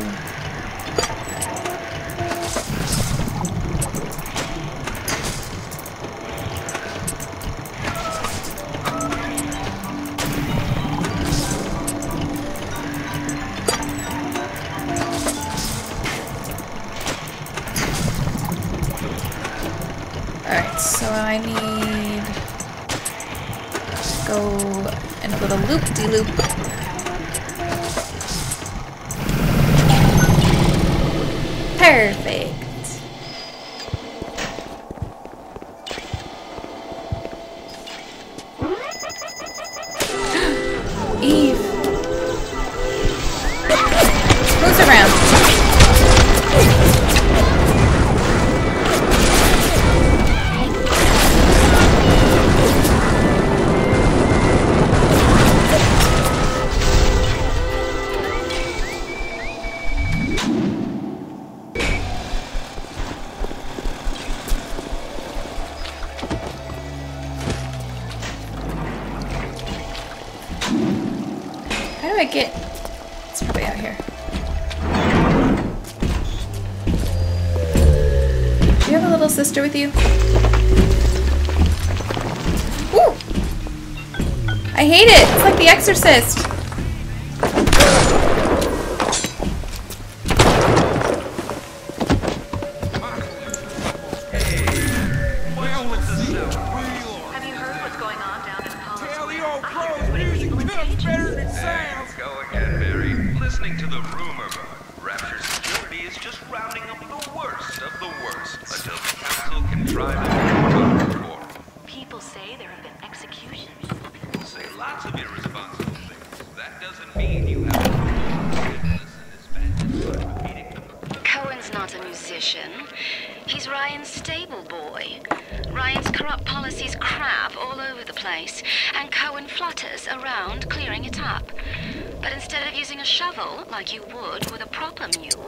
Alright, so I need... in a little loop-de-loop. Perfect. Eve. Who's around? With you? I hate it! It's like The Exorcist! Have you heard what's going on down in Apollo? Listening to the rumor about Rapture security is just rounding up the worst of the worst until the council can try to do more. People say there have been executions. People say lots of irresponsible things. That doesn't mean you have to. Cohen's not a musician. He's Ryan's stable boy. Ryan's corrupt policies crab all over the place, and Cohen flutters around clearing it up. But instead of using a shovel, like you would with a proper mule,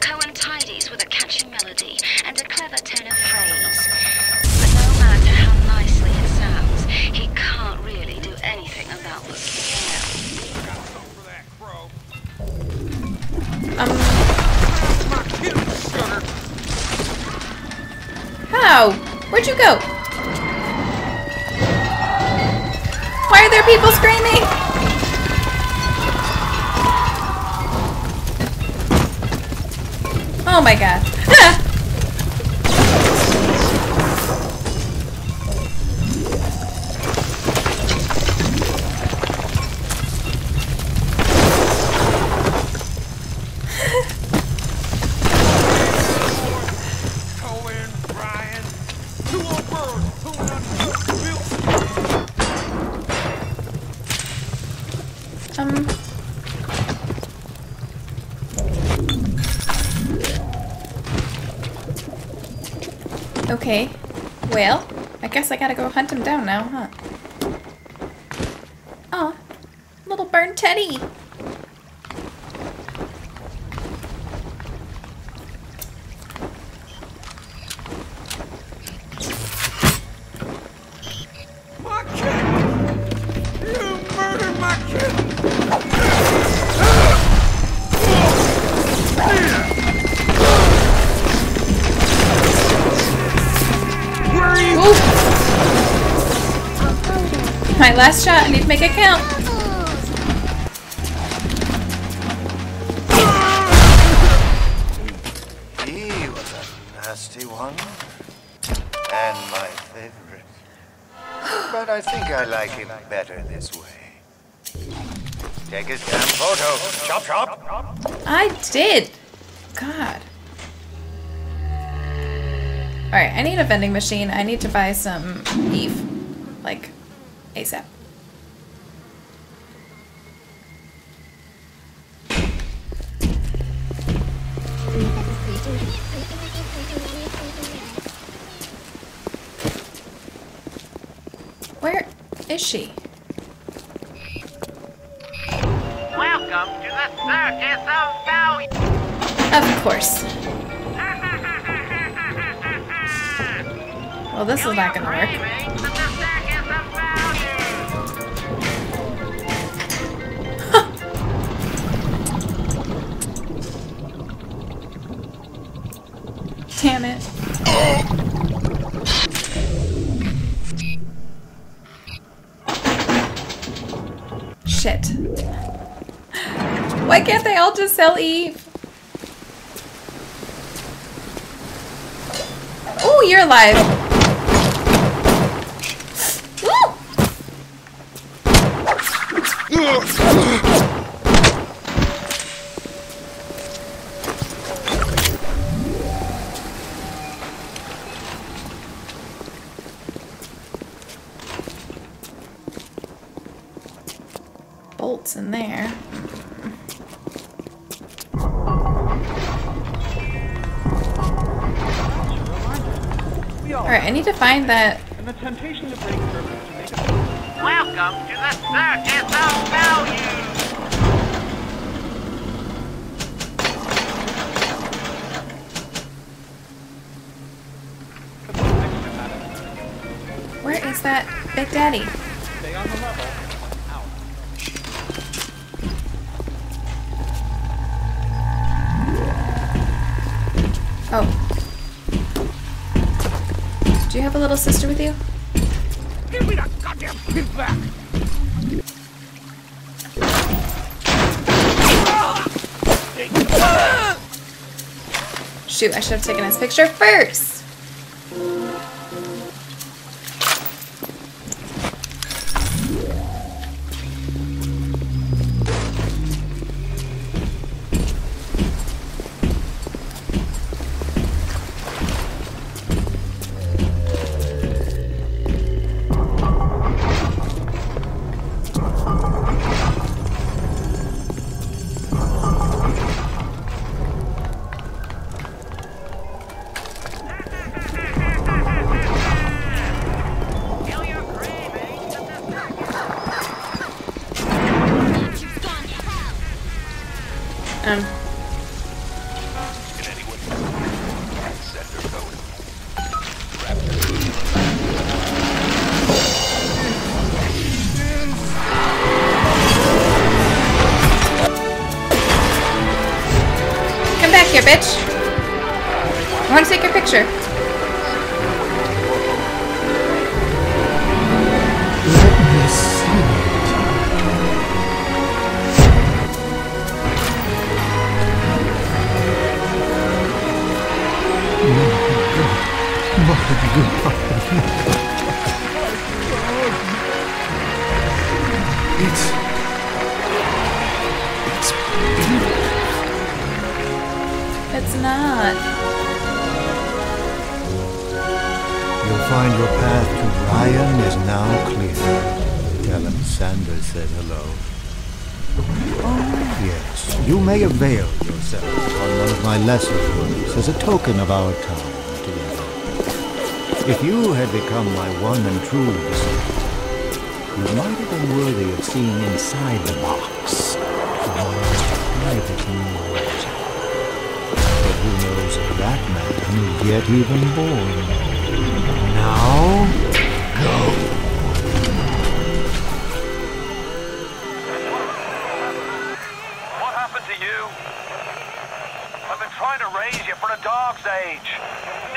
Cohen tidies with a catchy melody and a clever turn of phrase. But no matter how nicely it sounds, he can't really do anything about what's here. Got something for that, bro. My kitty sugar. How? Where'd you go? Why are there people screaming? Oh my god. Ah! Okay, well, I guess I gotta go hunt him down now, huh? Aw, little burnt teddy! My last shot, I need to make it count. He was a nasty one. And my favorite. But I think I like him better this way. Take his damn photo. Chop, chop. I did. God. Alright, I need a vending machine. I need to buy some beef. Like... ASAP. Where is she? Welcome to the circus of value. Of course. Well, this is not gonna work. Damn it. Shit. Why can't they all just sell Eve? Oh, you're alive. Woo! In there. Alright, I need to find that. Welcome to the circus of value. Where is that Big Daddy? Stay on the level. Oh. Do you have a little sister with you? Give me that goddamn pig back! Shoot, I should have taken his picture first. Avail yourself on one of my lesser works as a token of our time together. If you had become my one and true disciple, you might have been worthy of seeing inside the box for all its private needs. But who knows if that man may get even born. Now, go!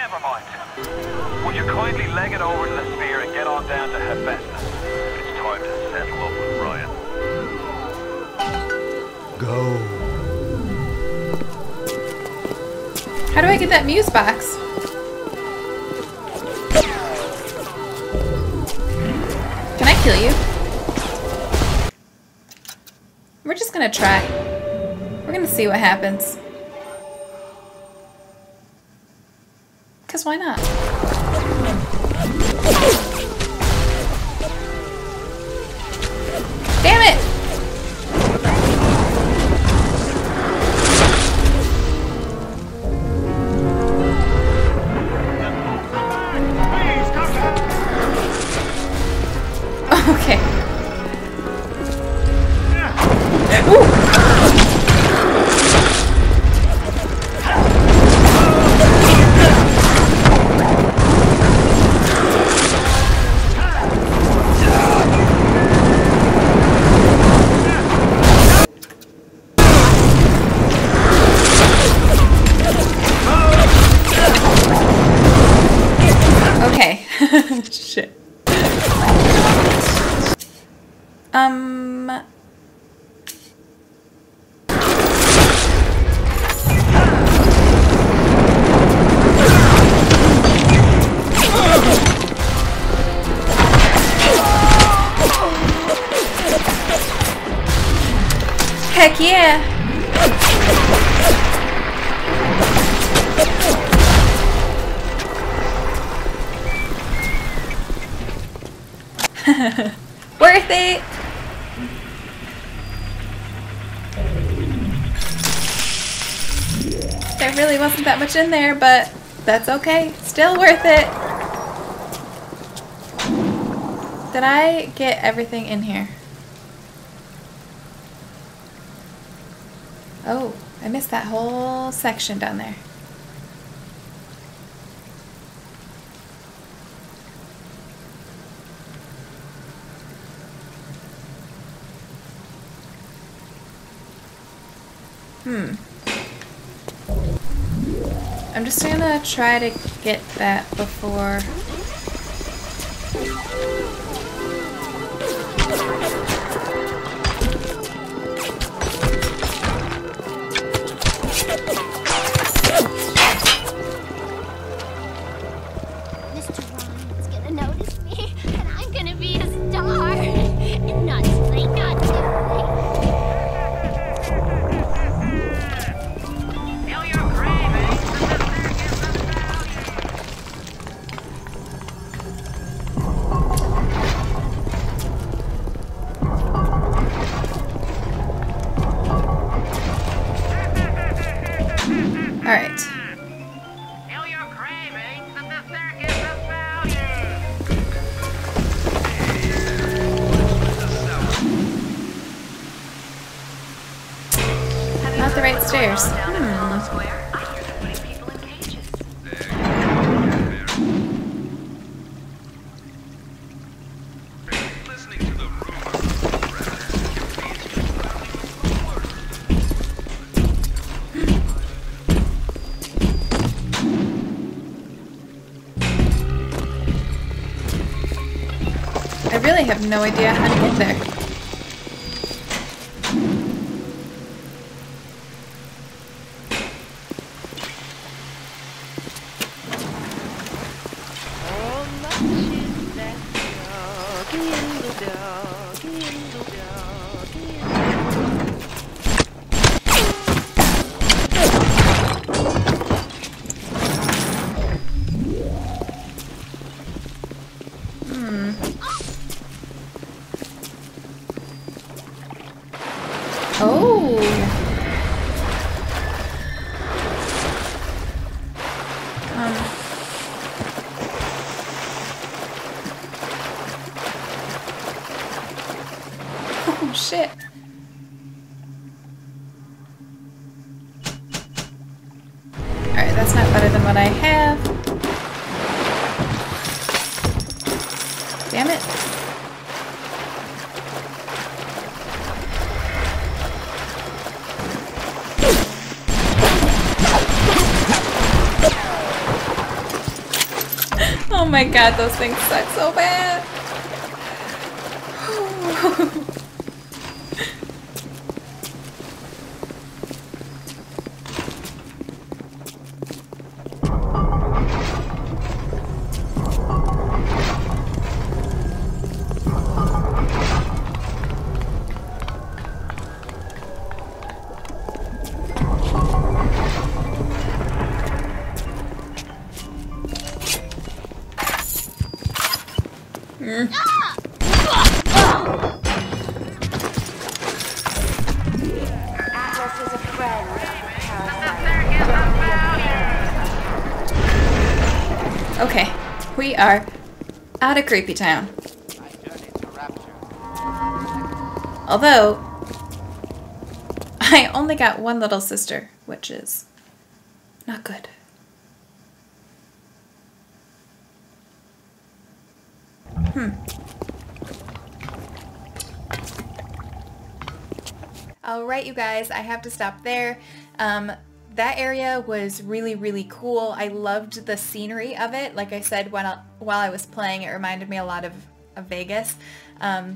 Never mind. Would you kindly leg it over to the sphere and get on down to Hephaestus? It's time to settle up with Ryan. Go. How do I get that muse box? Can I kill you? We're just gonna try. We're gonna see what happens. Why not? Damn it! Okay. Ooh! Heck yeah! Worth it! There really wasn't that much in there, but that's okay. Still worth it! Did I get everything in here? Oh, I missed that whole section down there. I'm just gonna try to get that before... Alright. Not the right stairs. I have no idea how to get there. Oh my god, those things suck so bad! Are out of Creepy Town. Although, I only got one little sister, which is not good. Alright you guys, I have to stop there. That area was really, really cool. I loved the scenery of it. Like I said, while I was playing, it reminded me a lot of Vegas. The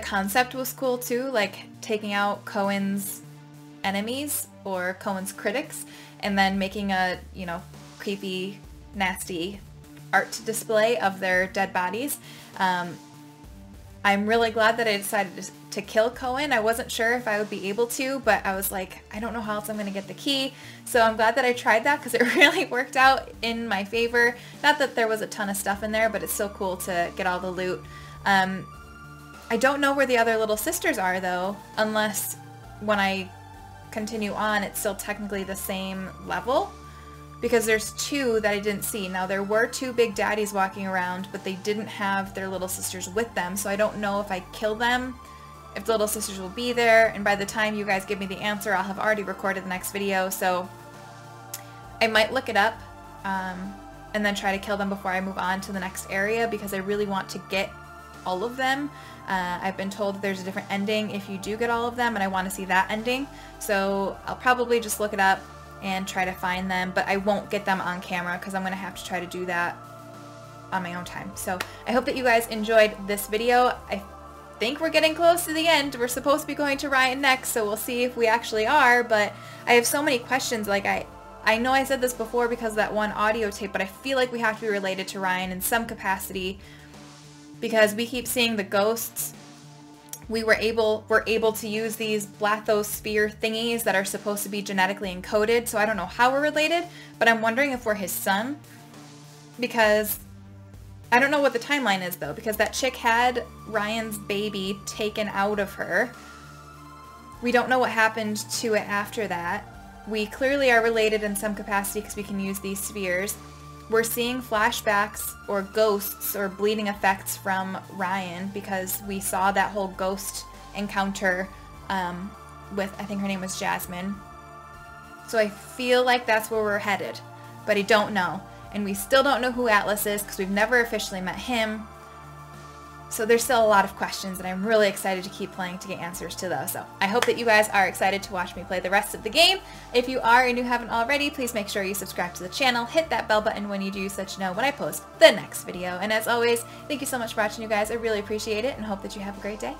concept was cool too, like taking out Cohen's enemies or Cohen's critics and then making a, you know, creepy, nasty art display of their dead bodies. I'm really glad that I decided to kill Cohen. I wasn't sure if I would be able to, but I was like, I don't know how else I'm going to get the key. So I'm glad that I tried that because it really worked out in my favor. Not that there was a ton of stuff in there, but it's still cool to get all the loot. I don't know where the other little sisters are though, unless when I continue on it's still technically the same level. Because there's two that I didn't see. Now there were two Big Daddies walking around, but they didn't have their little sisters with them, so I don't know if I kill them, if the little sisters will be there, and by the time you guys give me the answer, I'll have already recorded the next video, so I might look it up and then try to kill them before I move on to the next area because I really want to get all of them. I've been told there's a different ending if you do get all of them, and I want to see that ending, so I'll probably just look it up and try to find them, but I won't get them on camera because I'm going to have to try to do that on my own time. So I hope that you guys enjoyed this video. I think we're getting close to the end. We're supposed to be going to Ryan next, so we'll see if we actually are, but I have so many questions. Like I know I said this before because of that one audio tape, but I feel like we have to be related to Ryan in some capacity because we keep seeing the ghosts. We're able to use these Blathosphere thingies that are supposed to be genetically encoded, so I don't know how we're related, but I'm wondering if we're his son, because I don't know what the timeline is though, because that chick had Ryan's baby taken out of her. We don't know what happened to it after that. We clearly are related in some capacity because we can use these spheres. We're seeing flashbacks or ghosts or bleeding effects from Ryan because we saw that whole ghost encounter with, I think her name was Jasmine. So I feel like that's where we're headed, but I don't know. And we still don't know who Atlas is because we've never officially met him. So there's still a lot of questions, and I'm really excited to keep playing to get answers to those. So I hope that you guys are excited to watch me play the rest of the game. If you are and you haven't already, please make sure you subscribe to the channel, hit that bell button when you do so that you know when I post the next video. And as always, thank you so much for watching, you guys. I really appreciate it and hope that you have a great day.